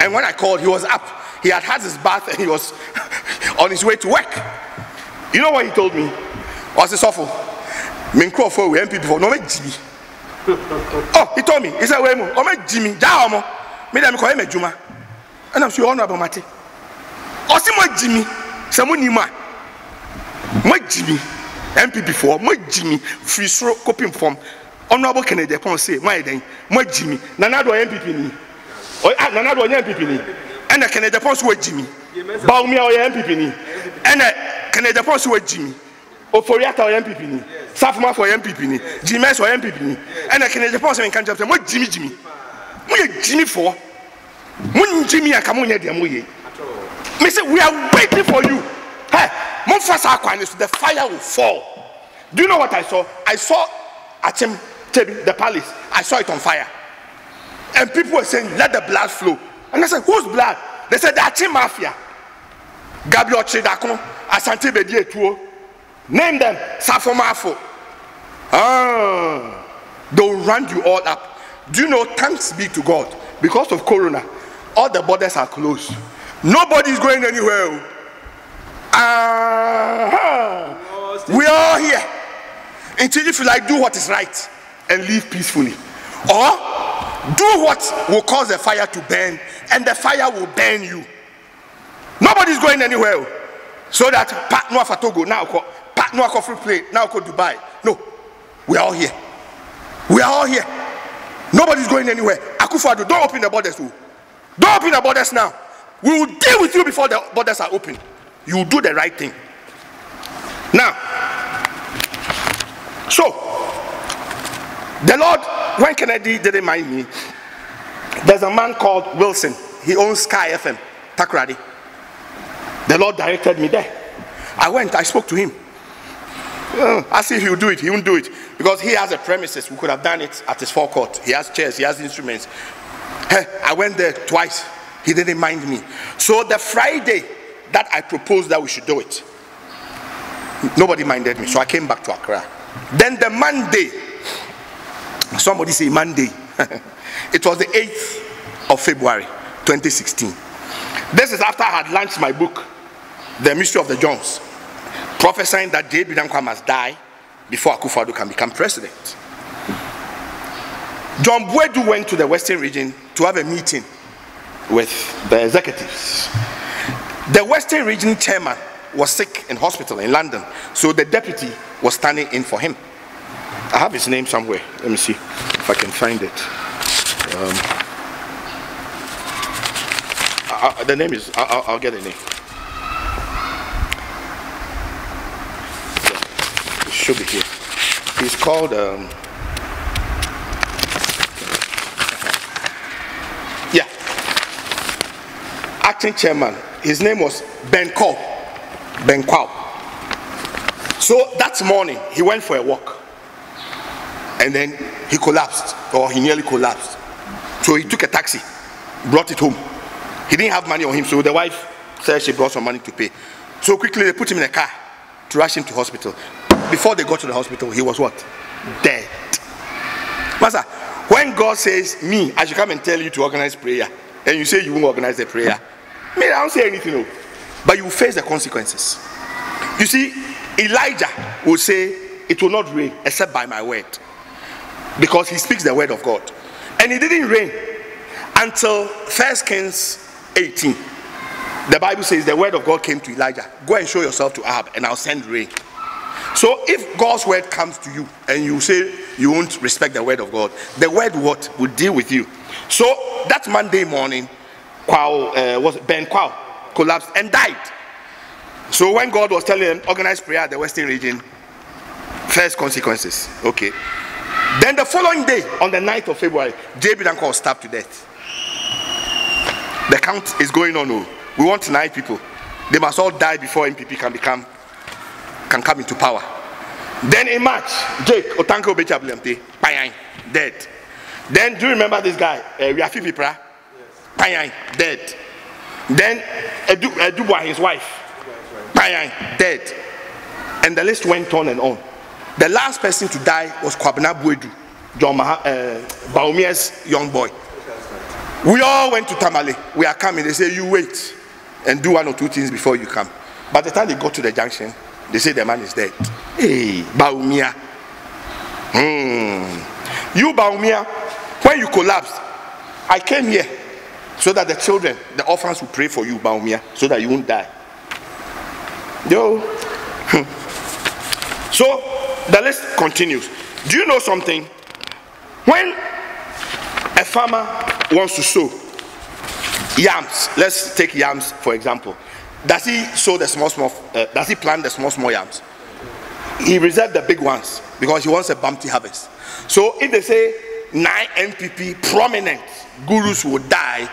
And when I called, he was up. He had had his bath and he was on his way to work. You know what he told me? I said, Sofo, I'm Kotoka, we M P before. No, me Jimmy. Oh, he told me. He said, wait, mo, oh, me Jimmy. Ja, mo. Me dem ko me Juma. And I'm sure you know about Mate. Oh, see, mo Jimmy. Se mo nima. Mo Jimmy. M P before. Mo Jimmy. Free throw copying form. Honorable Kennedy Agyapong say, my then, my Jimmy, Nana do M P P ni, or Nana do M P P ni, and the Kennedy Agyapong were Jimmy, Bawumia or M P P ni, and the Kennedy Agyapong were Jimmy, Ofori Atta or M P P ni, Safuma for M P P ni, Jean Mensa or M P P ni, and the Kennedy Agyapong say, can't jump. What Jimmy Jimmy? What Jimmy for? What Jimmy and Kamunya Diamuye? Me say we are waiting for you. Hey, Monfasa Akwanis, the fire will fall. Do you know what I saw? I saw Achem. The palace, I saw it on fire, and people were saying, let the blood flow. And I said, whose blood? They said, the Ache mafia, Gabriel Chidakon, Asante Tuo. Name them, Safomafo. Ah, they'll round you all up. Do you know? Thanks be to God, because of Corona, all the borders are closed, nobody's going anywhere. Uh-huh. We are here until if you like, do what is right. And live peacefully, or do what will cause the fire to burn, and the fire will burn you. Nobody's going anywhere, so that part no for Togo now, part no for free play now, go Dubai. No, we are all here. We are all here. Nobody's going anywhere. Akufo-Addo, don't open the borders. Don't open the borders now. We will deal with you before the borders are open. You will do the right thing. Now, so. The Lord, when Kennedy didn't mind me, there's a man called Wilson. He owns Sky F M, Takrady. The Lord directed me there. I went, I spoke to him. Uh, I see if he'll do it, he won't do it. Because he has a premises, we could have done it at his forecourt. He has chairs, he has instruments. Hey, I went there twice, he didn't mind me. So the Friday that I proposed that we should do it, nobody minded me, so I came back to Accra. Then the Monday, somebody say Monday. It was the eighth of February twenty sixteen. This is after I had launched my book, The Mystery of the Johns, prophesying that J B Danquah must die before Akufo-Addo can become president. John Bwedu went to the Western region to have a meeting with the executives. The Western region chairman was sick in hospital in London, so the deputy was standing in for him. I have his name somewhere. Let me see if I can find it. Um, I, I, the name is, I, I, I'll get the name. It should be here. He's called, um, yeah, acting chairman. His name was Benkow. Benkow. So that morning, he went for a walk. And then he collapsed, or he nearly collapsed. So he took a taxi, brought it home. He didn't have money on him, so the wife said she brought some money to pay. So quickly they put him in a car to rush him to hospital. Before they got to the hospital, he was what? Dead. Master, when God says, me, I should come and tell you to organize prayer, and you say you won't organize the prayer, me, I don't say anything, no. But you face the consequences. You see, Elijah will say, it will not rain except by my word. Because he speaks the word of God. And it didn't rain until First Kings eighteen. The Bible says the word of God came to Elijah. Go and show yourself to Ahab and I'll send rain. So if God's word comes to you and you say you won't respect the word of God, the word what will deal with you. So that Monday morning, Kwao, uh, was Ben Kwao collapsed and died. So when God was telling them, organize prayer at the Western region, first consequences. Okay. Then the following day, on the ninth of February, J B Danquah was stabbed to death. The count is going on. We want nine people. They must all die before M P P can become, can come into power. Then in March, Jake Otanko Obechabulemte, Payang, dead. Then do you remember this guy, Rafi uh, Vipra? Payang, dead. Then Edu, Edubwa, his wife, Payang, dead. And the list went on and on. The last person to die was Kwabena Buedu, John Maha, uh, Bawumia's young boy. We all went to Tamale. We are coming. They say, you wait and do one or two things before you come. By the time they got to the junction, they say the man is dead. Hey, Bawumia. Hmm. You, Bawumia, when you collapsed, I came here so that the children, the orphans will pray for you, Bawumia, so that you won't die. Yo. So, the list continues. Do you know something? When a farmer wants to sow yams, let's take yams for example, does he sow the small small uh, does he plant the small small yams? He reserves the big ones because he wants a bumpy harvest. So if they say nine M P P prominent gurus will die,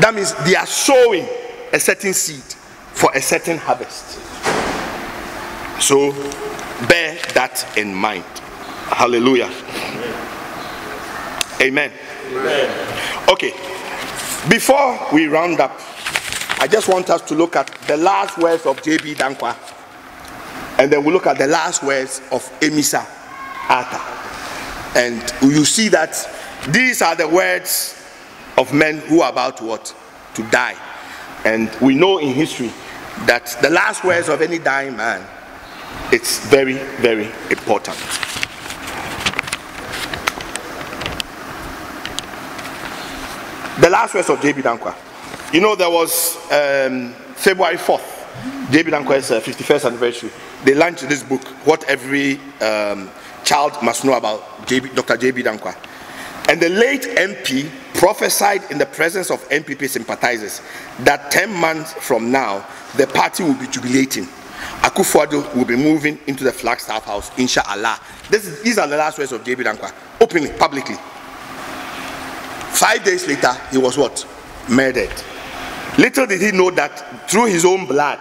that means they are sowing a certain seed for a certain harvest. So bear that in mind. Hallelujah. Amen. Amen. Okay, before we round up, I just want us to look at the last words of J B Danquah, and then we'll look at the last words of Emisata Atta, and you see that these are the words of men who are about what? To die. And we know in history that the last words of any dying man, it's very, very important. The last words of J B Danquah. You know, there was um, February fourth, J B Danquah's uh, fifty-first anniversary. They launched this book, What Every um, Child Must Know About Doctor J B Danquah. And the late M P prophesied in the presence of M P P sympathizers that ten months from now, the party will be jubilating. Akufo-Addo will be moving into the Flagstaff House, inshallah. This is, these are the last words of J B Danquah, openly, publicly. Five days later, he was what? Murdered. Little did he know that through his own blood,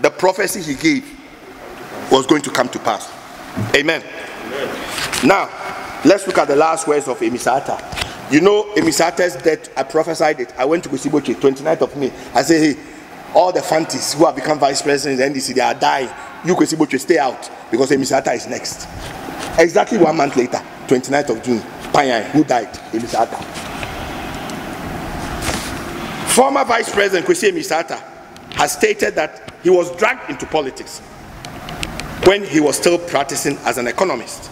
the prophecy he gave was going to come to pass. Amen. Amen. Now, let's look at the last words of Emisata. You know, Emisata's death, I prophesied it. I went to Kusiboche, twenty-ninth of May. I said, hey, all the fanties who have become vice presidents in N D C, they are dying. You, Kusiboche, stay out because Emisata is next. Exactly one month later, twenty-ninth of June, Panyang, who died? Emisata. Former Vice President Kwesi Emisata has stated that he was dragged into politics when he was still practicing as an economist.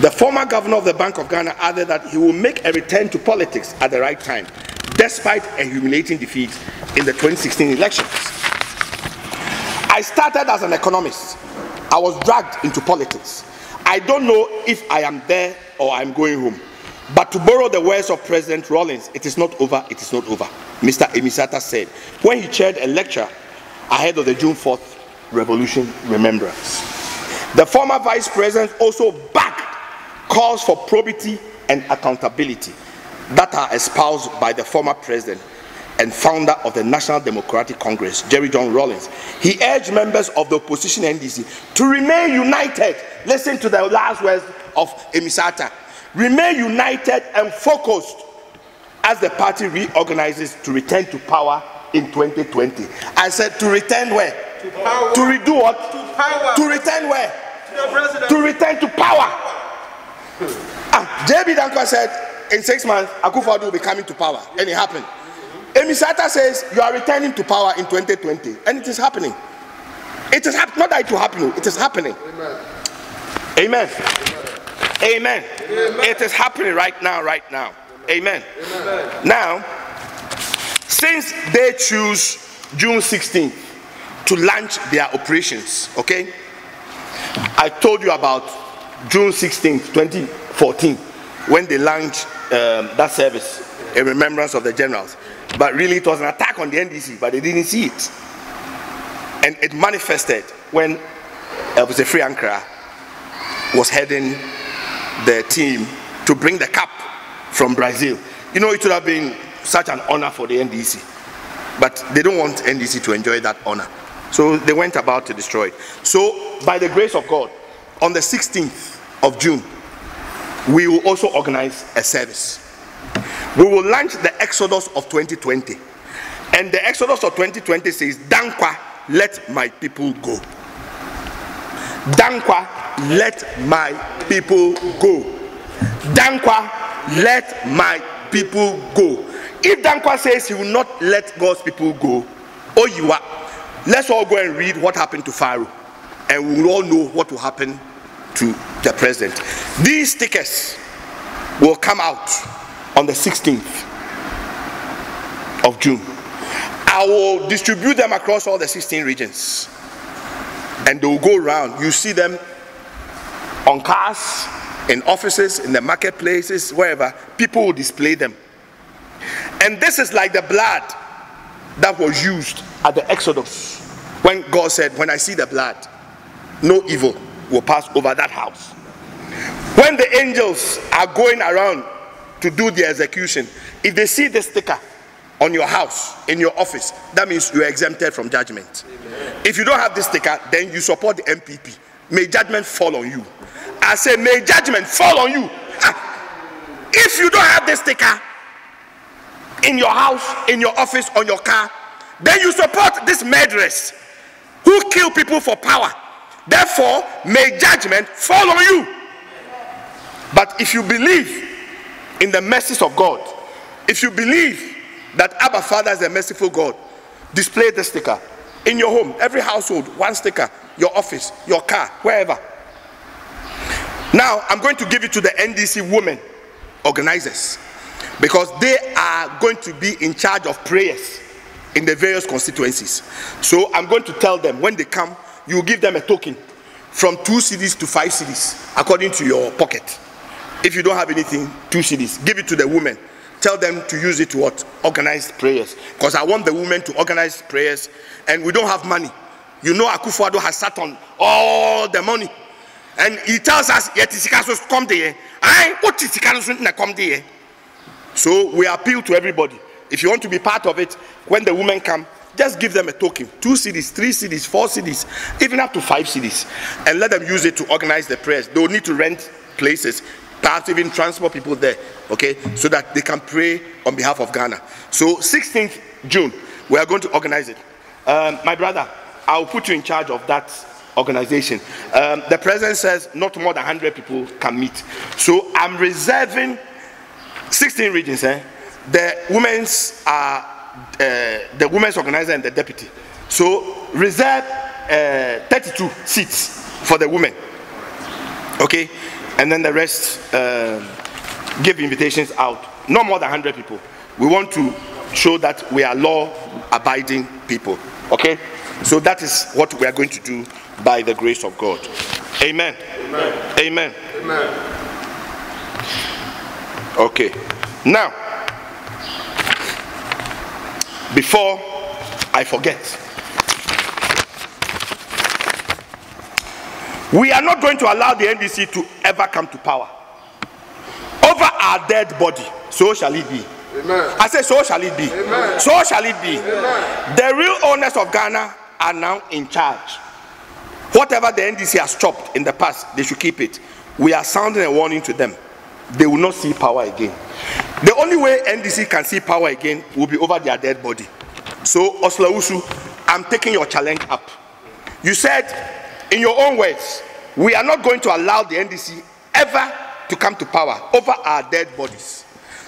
The former governor of the Bank of Ghana added that he will make a return to politics at the right time, despite a humiliating defeat in the twenty sixteen elections. I started as an economist. I was dragged into politics. I don't know if I am there or I'm going home. But to borrow the words of President Rawlings, it is not over, it is not over, Mister Emisata said when he chaired a lecture ahead of the June fourth Revolution Remembrance. The former Vice President also backed calls for probity and accountability that are espoused by the former President and founder of the National Democratic Congress, Jerry John Rawlings. He urged members of the opposition N D C to remain united. Listen to the last words of Emisata. Remain united and focused as the party reorganizes to return to power in twenty twenty. I said to return where? To power. To redo what? To power. To return where? To the president. To return to power. Ah, J B Danquah said in six months Akufo-Addo will be coming to power, and it happened. Emisata says you are returning to power in twenty twenty, and it is happening. It is hap not that it will happen, it is happening. Amen. Amen. Amen. Amen. It is happening right now, right now. Amen. Amen. Now, since they choose June sixteenth to launch their operations, okay? I told you about June sixteenth, twenty fourteen, when they launched um, that service in remembrance of the generals. But really it was an attack on the N D C, but they didn't see it. And it manifested when Elvis Afriyie Ankrah was heading the team to bring the cup from Brazil. You know, it would have been such an honor for the N D C, but they don't want N D C to enjoy that honor. So they went about to destroy it. So by the grace of God, on the sixteenth of June, we will also organize a service. We will launch the Exodus of twenty twenty. And the Exodus of twenty twenty says, Danquah, let my people go. Danquah, let my people go. Danquah, let my people go. If Danquah says he will not let God's people go, oh, you are. Let's all go and read what happened to Pharaoh, and we will all know what will happen to the president. These stickers will come out on the sixteenth of June. I will distribute them across all the sixteen regions, and they will go around. You see them on cars, in offices, in the marketplaces, wherever. People will display them. And this is like the blood that was used at the Exodus, when God said, when I see the blood, no evil will pass over that house. When the angels are going around to do the execution, if they see this sticker on your house, in your office, that means you are exempted from judgment. Amen. If you don't have this sticker, then you support the M P P. May judgment fall on you. I say, may judgment fall on you. If you don't have this sticker in your house, in your office, on your car, then you support these murderers who kill people for power. Therefore, may judgment fall on you. But if you believe in the mercies of God, if you believe that Abba Father is a merciful God, display the sticker in your home, every household, one sticker, your office, your car, wherever. Now, I'm going to give it to the N D C women organizers, because they are going to be in charge of prayers in the various constituencies. So I'm going to tell them, when they come, you give them a token from two cedis to five cedis, according to your pocket. If you don't have anything, two cedis. Give it to the women. Tell them to use it to what? Organize prayers. Because I want the women to organize prayers, and we don't have money. You know, Akufo-Addo has sat on all the money. And he tells us, come there. come there. So we appeal to everybody. If you want to be part of it, when the women come, just give them a token. Two cedis, three cedis, four cedis, even up to five cedis. And let them use it to organize the prayers. They'll need to rent places, perhaps even transport people there, okay, so that they can pray on behalf of Ghana. So sixteenth June, we are going to organize it. Um, my brother, I'll put you in charge of that organization. Um, the president says not more than one hundred people can meet. So I'm reserving sixteen regions, eh? The women's, uh, uh, the women's organizer and the deputy. So reserve uh, thirty-two seats for the women, okay? And then the rest, uh, give invitations out. No more than one hundred people. We want to show that we are law-abiding people, okay? So that is what we are going to do by the grace of God. Amen. Amen. Amen. Amen. Okay. Now, before I forget, we are not going to allow the N D C to ever come to power. Over our dead body, so shall it be. Amen. I say, so shall it be. Amen. So shall it be. Amen. The real owners of Ghana are now in charge. Whatever the N D C has chopped in the past, they should keep it. We are sounding a warning to them. They will not see power again. The only way N D C can see power again will be over their dead body. So, Oslausu, I'm taking your challenge up. You said, in your own words, we are not going to allow the N D C ever to come to power over our dead bodies.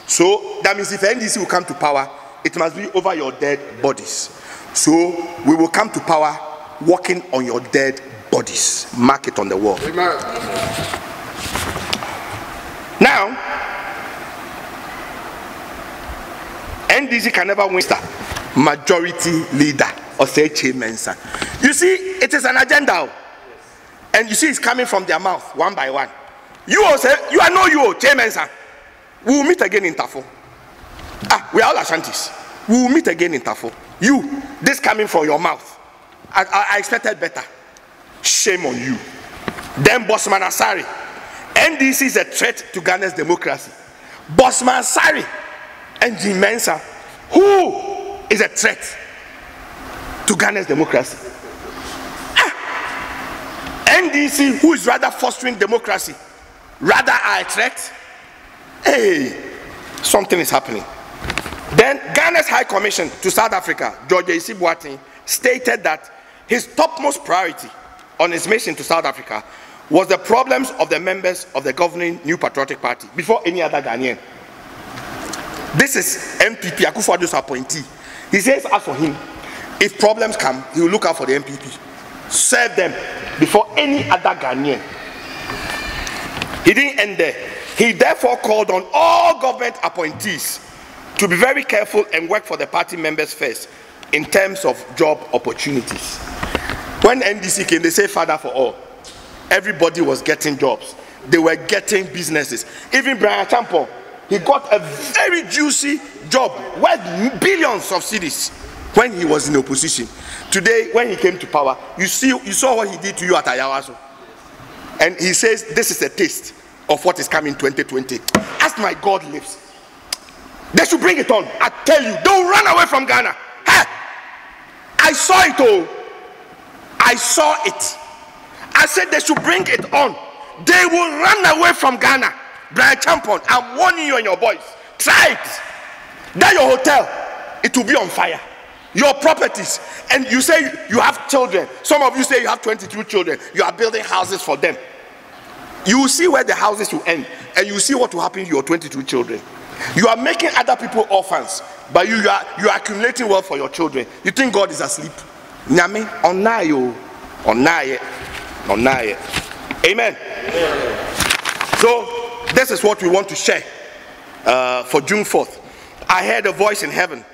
So that means if the N D C will come to power, it must be over your dead bodies. So we will come to power walking on your dead bodies. Mark it on the wall. Amen. Now, N D C can never win a majority leader, or say Jean Mensa. You see, it is an agenda. And you see, it's coming from their mouth, one by one. You all say, you are no you, Jean Mensa. We will meet again in Tafo. Ah, we are all Ashantis. We will meet again in Tafo. You, this coming from your mouth. I, I, I expected better. Shame on you. Then Bossman Asare. N D C is a threat to Ghana's democracy. Bossman Asare and Jean Mensa, who is a threat to Ghana's democracy. Ah. N D C, who is rather fostering democracy, rather are a threat. Hey, something is happening. Then Ghana's High Commission to South Africa, George E C stated that his topmost priority on his mission to South Africa was the problems of the members of the governing New Patriotic Party before any other Ghanaian. This is M P P, Akufo-Addo's appointee. He says, as for him, if problems come, he will look out for the M P P. Serve them before any other Ghanaian. He didn't end there. He therefore called on all government appointees to be very careful and work for the party members first in terms of job opportunities. When N D C came, they said father for all. Everybody was getting jobs. They were getting businesses. Even Brian Acheampong, he got a very juicy job worth billions of cedis when he was in opposition. Today, when he came to power, you see, you saw what he did to you at Ayawaso. And he says, this is a taste of what is coming twenty twenty. As my God lives. They should bring it on. I tell you, don't run away from Ghana. Hey, I saw it all. I saw it. I said they should bring it on. They will run away from Ghana. Brian Champon, I'm warning you and your boys. Try it. That your hotel, it will be on fire. Your properties. And you say you have children. Some of you say you have twenty-two children. You are building houses for them. You will see where the houses will end. And you will see what will happen to your twenty-two children. You are making other people orphans, but you, you are you are accumulating wealth for your children. You think God is asleep? Nyame onayo, onaye, onaye. Amen. So this is what we want to share uh, for June fourth. I heard a voice in heaven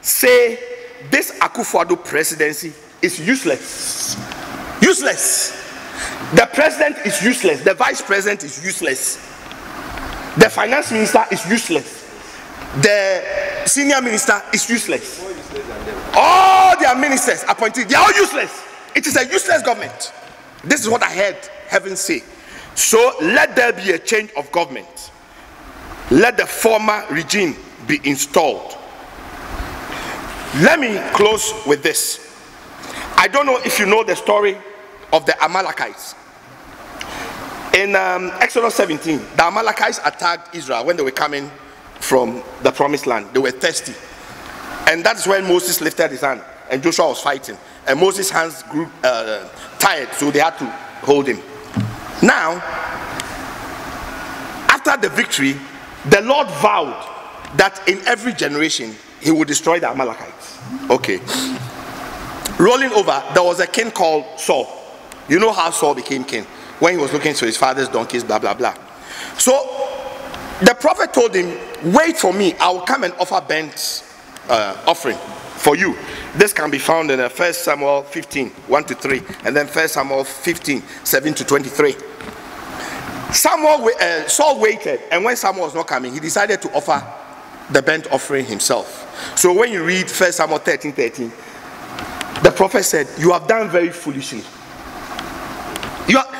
say, "This Akufo-Addo presidency is useless, useless. The president is useless. The vice president is useless." The finance minister is useless. The senior minister is useless. All their ministers appointed, they are all useless. It is a useless government. This is what I heard heaven say. So let there be a change of government. Let the former regime be installed. Let me close with this. I don't know if you know the story of the Amalekites. In um, Exodus seventeen, the Amalekites attacked Israel when they were coming from the promised land. They were thirsty. And that's when Moses lifted his hand and Joshua was fighting. And Moses' hands grew uh, tired, so they had to hold him. Now, after the victory, the Lord vowed that in every generation, he would destroy the Amalekites. Okay. Rolling over, there was a king called Saul. You know how Saul became king. When he was looking for his father's donkeys, blah, blah, blah. So the prophet told him, wait for me. I will come and offer burnt uh, offering for you. This can be found in First Samuel fifteen, one to three. And then First Samuel fifteen, seven to twenty-three. Samuel, uh, Saul waited. And when Samuel was not coming, he decided to offer the burnt offering himself. So when you read First Samuel thirteen, thirteen, the prophet said, you have done very foolishly. You are...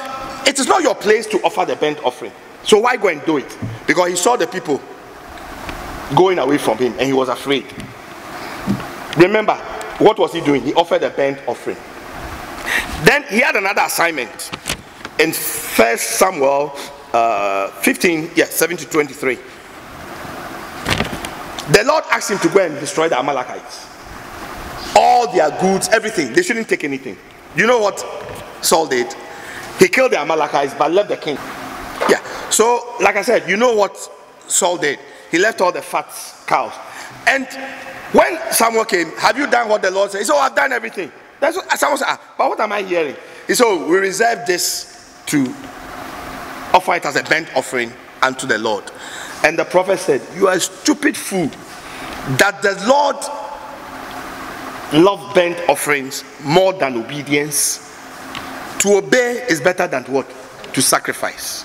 It is not your place to offer the burnt offering. So why go and do it? Because he saw the people going away from him and he was afraid. Remember, what was he doing? He offered the burnt offering. Then he had another assignment in First Samuel fifteen, yeah, seven to twenty-three. The Lord asked him to go and destroy the Amalekites. All their goods, everything. They shouldn't take anything. You know what Saul did? He killed the Amalekites, but left the king. Yeah. So, like I said, you know what Saul did? He left all the fat cows. And when Samuel came, have you done what the Lord said? He said, oh, I've done everything. That's what Samuel said, ah, but what am I hearing? He said, oh, we reserve this to offer it as a burnt offering unto the Lord. And the prophet said, you are a stupid fool that the Lord loved burnt offerings more than obedience. To obey is better than what? To sacrifice.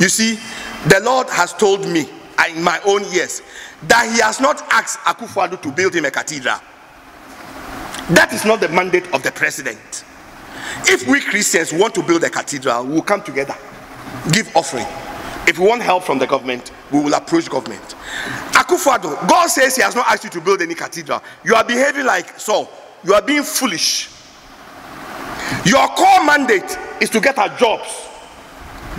You see, the Lord has told me, I are in my own ears that he has not asked Akufo-Addo to build him a cathedral. That is not the mandate of the president. If we Christians want to build a cathedral, we will come together, give offering. If we want help from the government, we will approach government. Akufo-Addo, God says he has not asked you to build any cathedral. You are behaving like Saul. You are being foolish. Your core mandate is to get our jobs,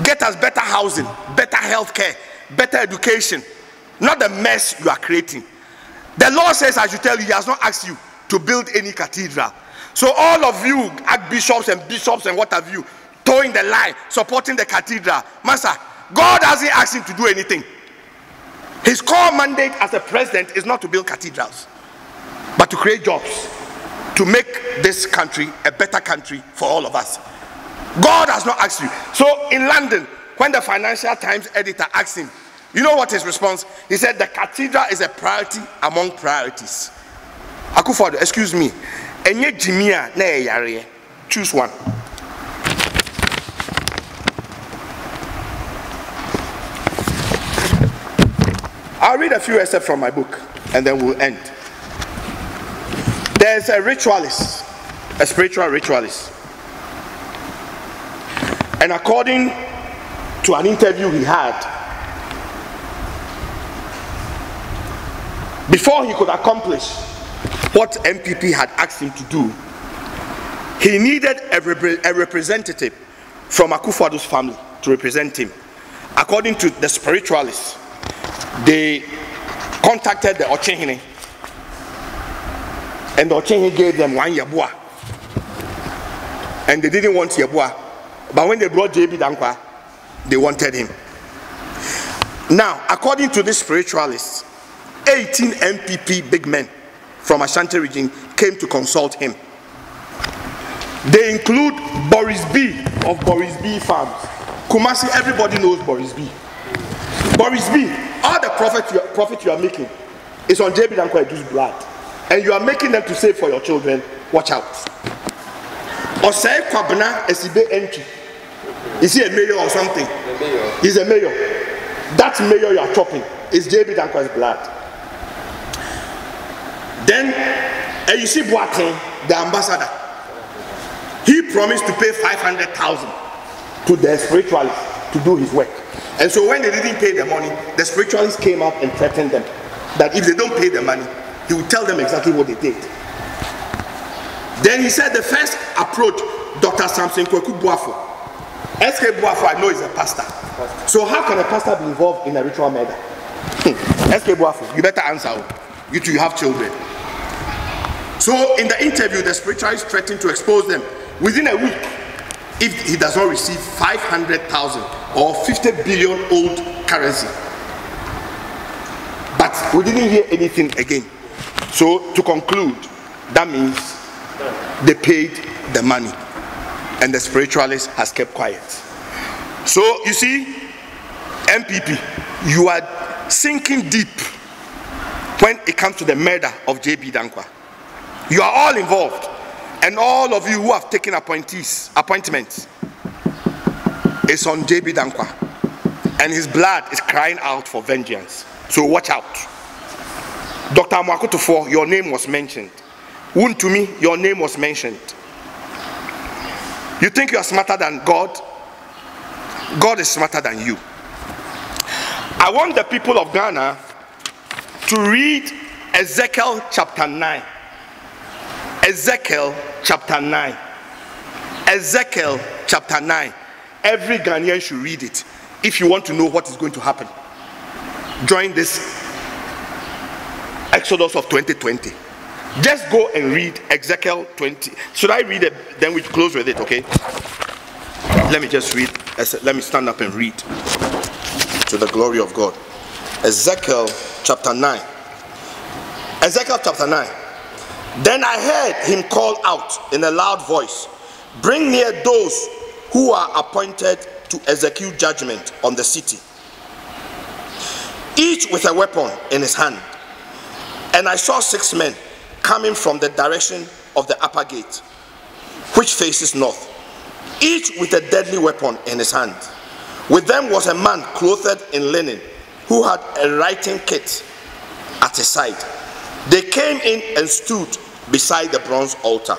get us better housing, better health care, better education, not the mess you are creating. The Lord says, I should tell you, he has not asked you to build any cathedral. So all of you, archbishops and bishops and what have you, towing the line, supporting the cathedral, Master, God hasn't asked him to do anything. His core mandate as a president is not to build cathedrals, but to create jobs, to make this country a better country for all of us. God has not asked you. So in London, when the Financial Times editor asked him, you know what his response? He said, the cathedral is a priority among priorities. Akufo-Addo, excuse me. Choose one. I'll read a few excerpts from my book and then we'll end. There's a ritualist, a spiritual ritualist. And according to an interview he had, before he could accomplish what M P P had asked him to do, he needed a, rep a representative from Akufo-Addo's family to represent him. According to the spiritualists, they contacted the Okyenhene, and the Okyenhene gave them one Yabua, and they didn't want Yabua. But when they brought J B Danquah, they wanted him. Now, according to this spiritualist, eighteen M P P big men from Ashanti region came to consult him. They include Boris B of Boris B Farms. Kumasi, everybody knows Boris B. Boris B, all the profit you, profit you are making is on J B Danquah Edu's blood. And you are making them to save for your children. Watch out. Osei Kwabena Esibe entry. Is he a mayor or something? Mayor. He's a mayor. That mayor you are chopping is J B Danquah's blood. Then, and you see Boakye, the ambassador. He promised to pay five hundred thousand to the spiritualist to do his work. And so when they didn't pay the money, the spiritualist came up and threatened them that if they don't pay the money, he would tell them exactly what they did. Then he said the first approach, Doctor Samson Kwaku Boafo. S K Boafo, I know, is a pastor. pastor. So how can a pastor be involved in a ritual murder? S K Boafo, you better answer. You two, you have children. So in the interview, the spiritualist threatened to expose them within a week if he does not receive five hundred thousand or fifty billion old currency. But we didn't hear anything again. So to conclude, that means they paid the money and the spiritualist has kept quiet. So you see, M P P, you are sinking deep when it comes to the murder of J B Danquah. You are all involved, and all of you who have taken appointees appointments is on J B Danquah, and his blood is crying out for vengeance. So watch out. Doctor Kufuor, your name was mentioned. Wound to me, your name was mentioned. You think you are smarter than God? God is smarter than you. I want the people of Ghana to read Ezekiel chapter nine. Ezekiel chapter nine. Ezekiel chapter nine. Every Ghanaian should read it if you want to know what is going to happen during this Exodus of twenty twenty. Just go and read Ezekiel twenty. Should I read it? Then we close with it, okay? Let me just read. Let me stand up and read to the glory of God. Ezekiel chapter nine. Ezekiel chapter nine. Then I heard him call out in a loud voice, "Bring near those who are appointed to execute judgment on the city, each with a weapon in his hand." And I saw six men coming from the direction of the upper gate, which faces north, each with a deadly weapon in his hand. With them was a man clothed in linen, who had a writing kit at his side. They came in and stood beside the bronze altar.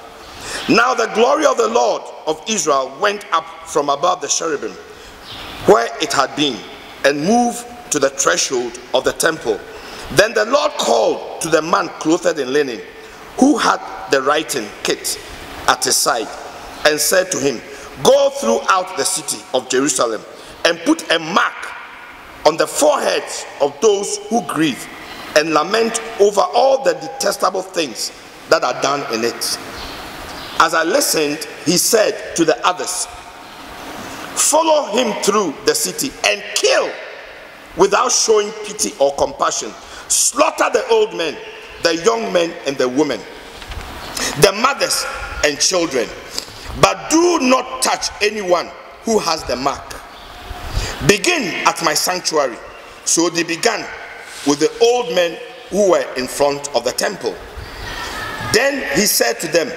Now the glory of the Lord of Israel went up from above the cherubim, where it had been, and moved to the threshold of the temple. Then the Lord called to the man clothed in linen, who had the writing kit at his side, and said to him, "Go throughout the city of Jerusalem, and put a mark on the foreheads of those who grieve, and lament over all the detestable things that are done in it." As I listened, he said to the others, "Follow him through the city and kill without showing pity or compassion. Slaughter the old men, the young men and the women, the mothers and children, but do not touch anyone who has the mark. Begin at my sanctuary." So they began with the old men who were in front of the temple. Then he said to them,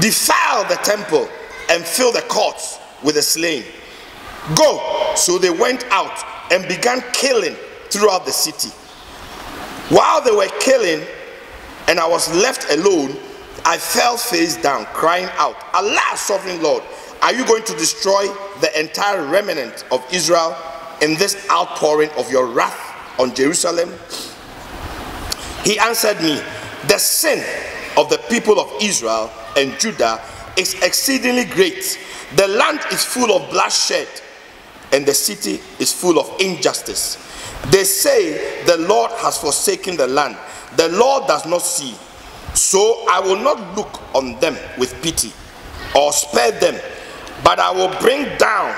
"Defile the temple and fill the courts with the slain. Go." So they went out and began killing throughout the city. While they were killing and I was left alone, I fell face down, crying out, "Alas, sovereign Lord, are you going to destroy the entire remnant of Israel in this outpouring of your wrath on Jerusalem?" He answered me, "The sin of the people of Israel and Judah is exceedingly great. The land is full of bloodshed, and the city is full of injustice. They say the Lord has forsaken the land. The Lord does not see. So I will not look on them with pity or spare them, but I will bring down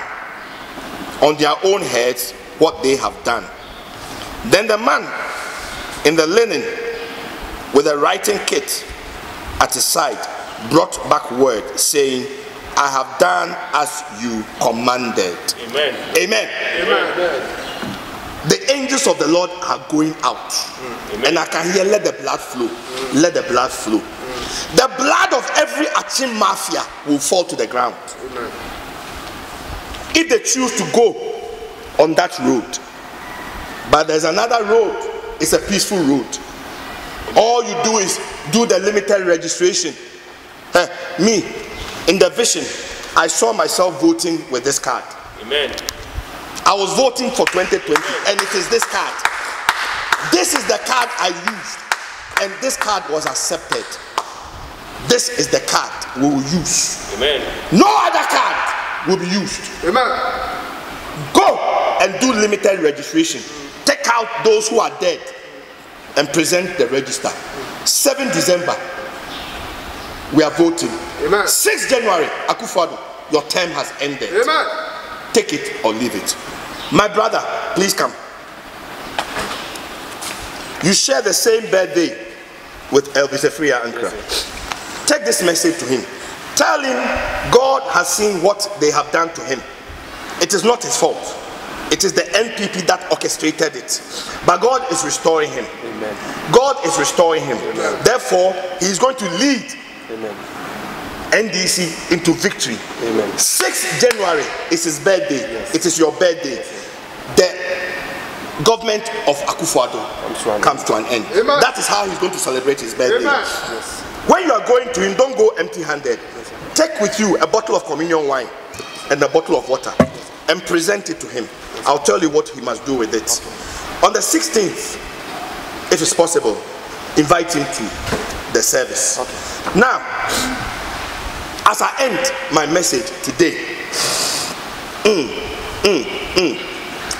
on their own heads what they have done." Then the man in the linen with a writing kit at his side brought back word, saying, "I have done as you commanded." Amen. Amen. Amen. The angels of the Lord are going out. Mm. And I can hear, "Let the blood flow." Mm. Let the blood flow. Mm. The blood of every Acheampong mafia will fall to the ground. Amen. If they choose to go on that road. But there's another road. It's a peaceful road. All you do is do the limited registration. Hey, me, in the vision, I saw myself voting with this card. Amen. I was voting for twenty twenty, and it is this card. This is the card I used, and this card was accepted. This is the card we will use. Amen. No other card will be used. Amen. Go and do limited registration. Take out those who are dead and present the register. seventh December. We are voting. Amen. sixth January, Akufo-Addo, your term has ended. Amen. Take it or leave it. My brother, please come. You share the same birthday with Elvis Afriyie Ankrah. Yes, take this message to him. Tell him God has seen what they have done to him. It is not his fault. It is the N P P that orchestrated it. But God is restoring him. Amen. God is restoring him. Amen. Therefore, he is going to lead Amen. N D C into victory. Amen. sixth January is his birthday. Yes. It is your birthday. The government of Akufo-Addo comes to an end. Amen. That is how he's going to celebrate his birthday. Yes. When you are going to him, don't go empty-handed. Yes, take with you a bottle of communion wine and a bottle of water and present it to him. Yes. I'll tell you what he must do with it. Okay. On the sixteenth, if it's possible, invite him to the service. Okay. Now, as I end my message today, mm, mm, mm,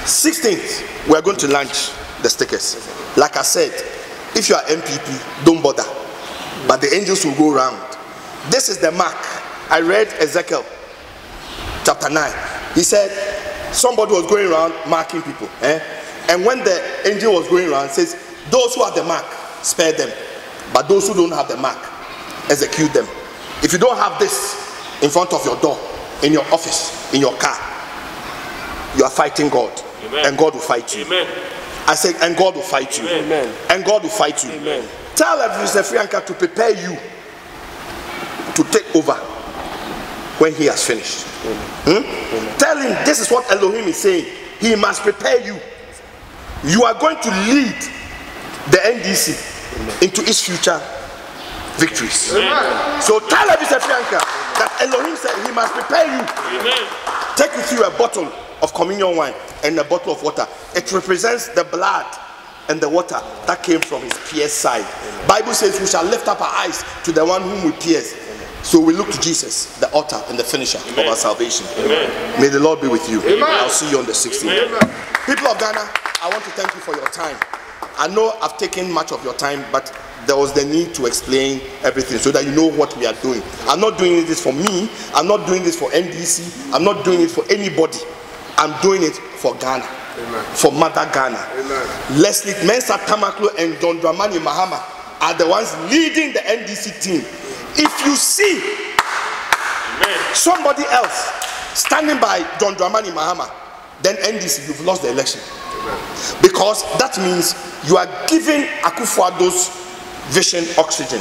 sixteenth, we are going to launch the stickers. Like I said, if you are M P P, don't bother. But the angels will go round. This is the mark. I read Ezekiel chapter nine. He said somebody was going around marking people. Eh? And when the angel was going around, it says, "Those who have the mark, spare them. But those who don't have the mark, execute them." If you don't have this in front of your door, in your office, in your car, you are fighting God. Amen. And God will fight you. Amen. I say, and God will fight you. Amen. And God will fight you. Amen. Tell Elvis Afriyie Ankrah to prepare you to take over when he has finished. Amen. Hmm? Amen. Tell him this is what Elohim is saying. He must prepare you You are going to lead the N D C into its future victories. Amen. So tell Elvis Afriyie Ankrah that Elohim said he must prepare you. Amen. Take with you a bottle of communion wine and a bottle of water. It represents the blood and the water that came from his pierced side. Amen. Bible says we shall lift up our eyes to the one whom we pierced. So we look to Jesus, the author and the finisher Amen. Of our salvation. Amen. May the Lord be with you. Amen. I'll see you on the sixteenth. Amen. People of Ghana, I want to thank you for your time. I know I've taken much of your time, but there was the need to explain everything so that you know what we are doing. I'm not doing this for me. I'm not doing this for N D C. I'm not doing it for anybody. I'm doing it for Ghana. Amen. For Mother Ghana. Amen. Leslie Mensah Tamakloe and John Dramani Mahama are the ones leading the N D C team. If you see Amen. Somebody else standing by John Dramani Mahama, then N D C, you've lost the election. Amen. Because that means you are giving Akufo-Addo's vision oxygen.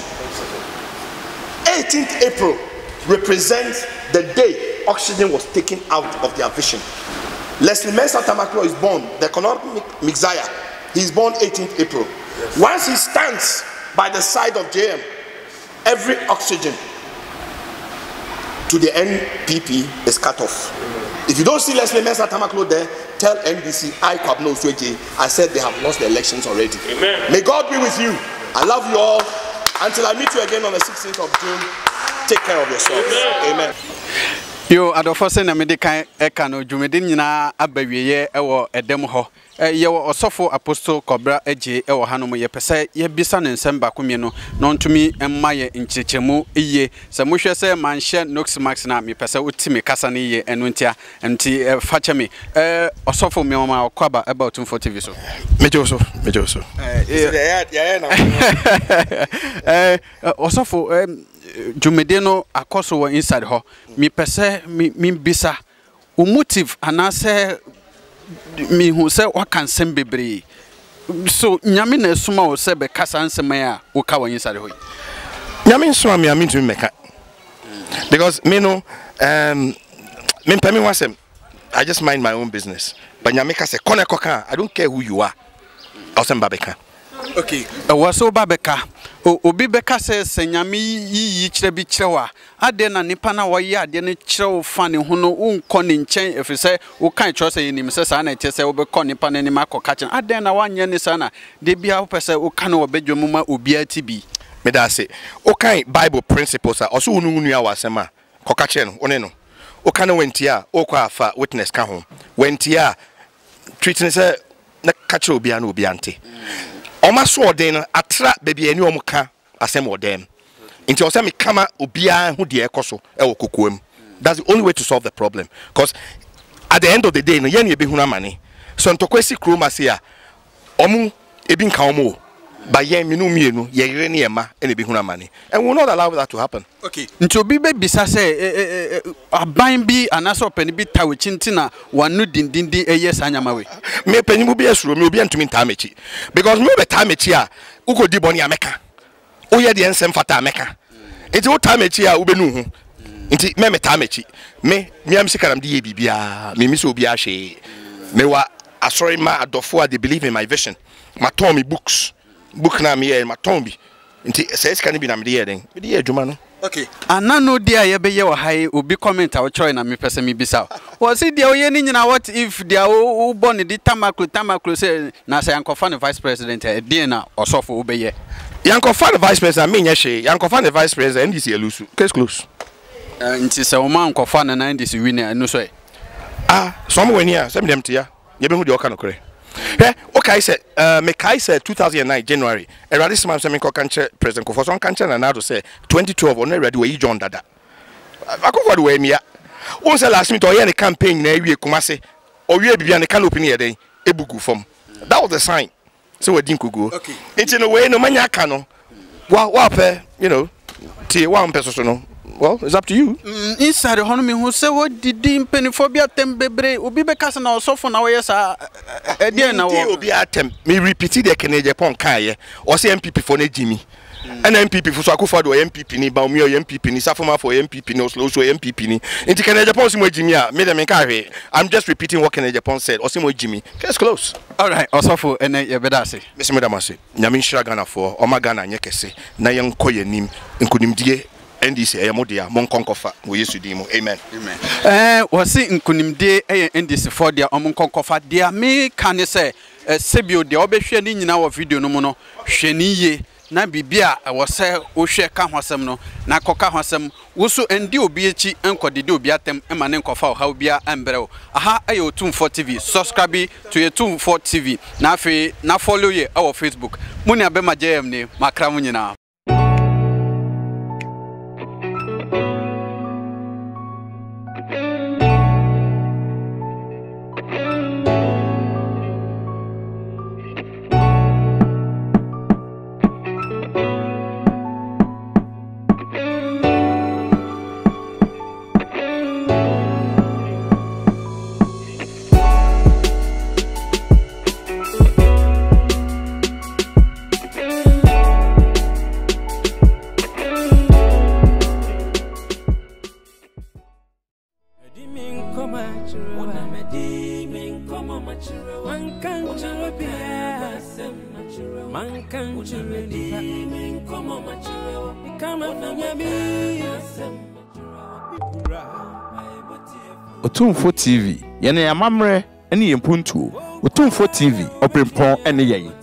eighteenth April represents the day oxygen was taken out of their vision. Leslie Mensah Tamakloe is born, the economic Messiah. He's born eighteenth April. Yes. Once he stands by the side of J M, every oxygen to the N P P is cut off. Amen. If you don't see Leslie Mensah Tamakloe there, tell N D C, I, Kwabno Sweji, I said they have lost the elections already. Amen. May God be with you. I love you all. Until I meet you again on the sixteenth of June, take care of yourselves. Amen. Yo, Adolfo na medikai ekano jumedin nyina abaweye ewo edem ho. Yewo osofo apostle Cobra eje ewo hanom ye pese ye bisa ne nsemba komie no no ntumi emma ye nchichemu iye se mohwe se manche nox max na me pese otime kasa ne ye eno ntia nti fache me eh osofo me ma okwaba about Otumfuo T V so mejo so mejo so eh ya ya na eh osofo Jumedeno akoso were inside her. Me pese me bisa umutive and I say me who say what can send be so Yamina Suma or Sebe Cassan Semea or Kawa inside her. Yamin Swami, I mean to make it because me no, um, me Pemi was him. I just mind my own business, but Yamika say, Kona Coca, I don't care who you are, or some Babeka. Okay, I was so Babeka. Obi beka se senyami yi yikire bi kire wa ade na nipa na waye ade ne kire wo fane ho no unkɔ ne nkyɛn efi sɛ wo kan kire sɛ yinim sɛ saa na kire sɛ wo bɛkɔ nipa na nim akɔ ka kire ade na wanyɛ ne saa na de bia wo pɛ sɛ wo kan wo bɛdwom ma obi ati bi me da se wo kan Bible principles a ɔso wo nunu wa asɛm a kɔ ka kire no wo ne no wo kan wanti a wo kɔ afa witness ka ho wanti a treat ne sɛ na ka kire obi a na obi ante Oma so den atra baby eni omuka asem odem. Inti osemi kama obia hu de ekoso e wo kokoam. That's the only way to solve the problem because at the end of the day no ye na ebehuna mane. So ntokwesi kroma se a omu ebi nka omo ba ye minu mienu ye yire ne ema e na ebehuna mane. And we will not allow that to happen. Okay. Nti obi be bisa se aban bi anaso pani bi tawe chinti na wanu dindindi eye sanyamawe. Me pani mu bi esuro me obi antumi ntaamechi because me be taamechi a uko di boni ameka o ye de ensem fata ameka nti wo taamechi a wo be nu hu nti me me taamechi me me am sikaram di ye bibia me mi so obi ahwe me wa asori ma adofo a they believe in my vision ma ton me books book na me ye ma ton bi nti say sika ni bi na me de ye den me de ye adwuma no. Okay. Anano dia yebe ye wahai ubi comment awo choy na mi pese mi bisa. Wasi dia oye ni na what if dia u born di Tamakloe Tamakloe se na se yankofa the vice president e dia na osofo ube ye. Yankofa the vice president mi nyeshe. Yankofa the vice president N D C elusu. Case close. Nti se oma yankofa na na N D C winner no so. Ah, some when here, some dem tia. Yebe hu de oka no kore. Eh, okay se uh, me kai se two thousand nine January. E ready some say me ko kanche president ko for some kanche na na do say twenty twelve on ready we John Dada. Akufo do we mia. Won say last minute o ye ne campaign na ewie Kumase. O wie bibia ne canopy na ye den ebugu fam. That was the sign. So we din kugo. Okay. It in a way no manya aka no. Wa wa pe, you know, ti wa on person no. Well, it's up to you. Inside the honey who say what did the penifobia tembebre ubi be cast na so for na we sa e dey na wo. Ubi atem. Me repeat the Kennedy Agyapong kai e. O say M P P for na Jimmy. And M P P for Akufo-Addo M P P ni Bawumia M P P ni Safoma for M P P ni Oslo so M P P ni. Inti Kennedy Agyapong simo Jimmy ah me dem encourage. I'm just repeating what Kennedy Agyapong said. Osimo Jimmy. Case close. All right. Osofo ene ye beda ase. Mesi me da mase. Nyame hira Ghana for o ma Ghana nye kese na ye nkoye nim nkunimdie N D C e modia monkonkofa wo Yesu din mu. Amen. Amen. Eh wo se nkunimdie e N D C for dia omonkonkofa dia me kan se sebio dia obehwe ni nyina wo video no mu no hwe ni ye. Na bibia awose wo hwe ka hwasem no na koka hwasem wo so ndi obi echi enkodede obi atem e ma ne nkofa o ha obi ambreo aha ayo Otumfuo T V subscribe to Otumfuo T V na afi na follow ye our Facebook muni abema J M ne makra mu nyina. Otumfuo T V, yene yamamre, eni yempuntu. Otumfuo T V, opempon, eni yeye.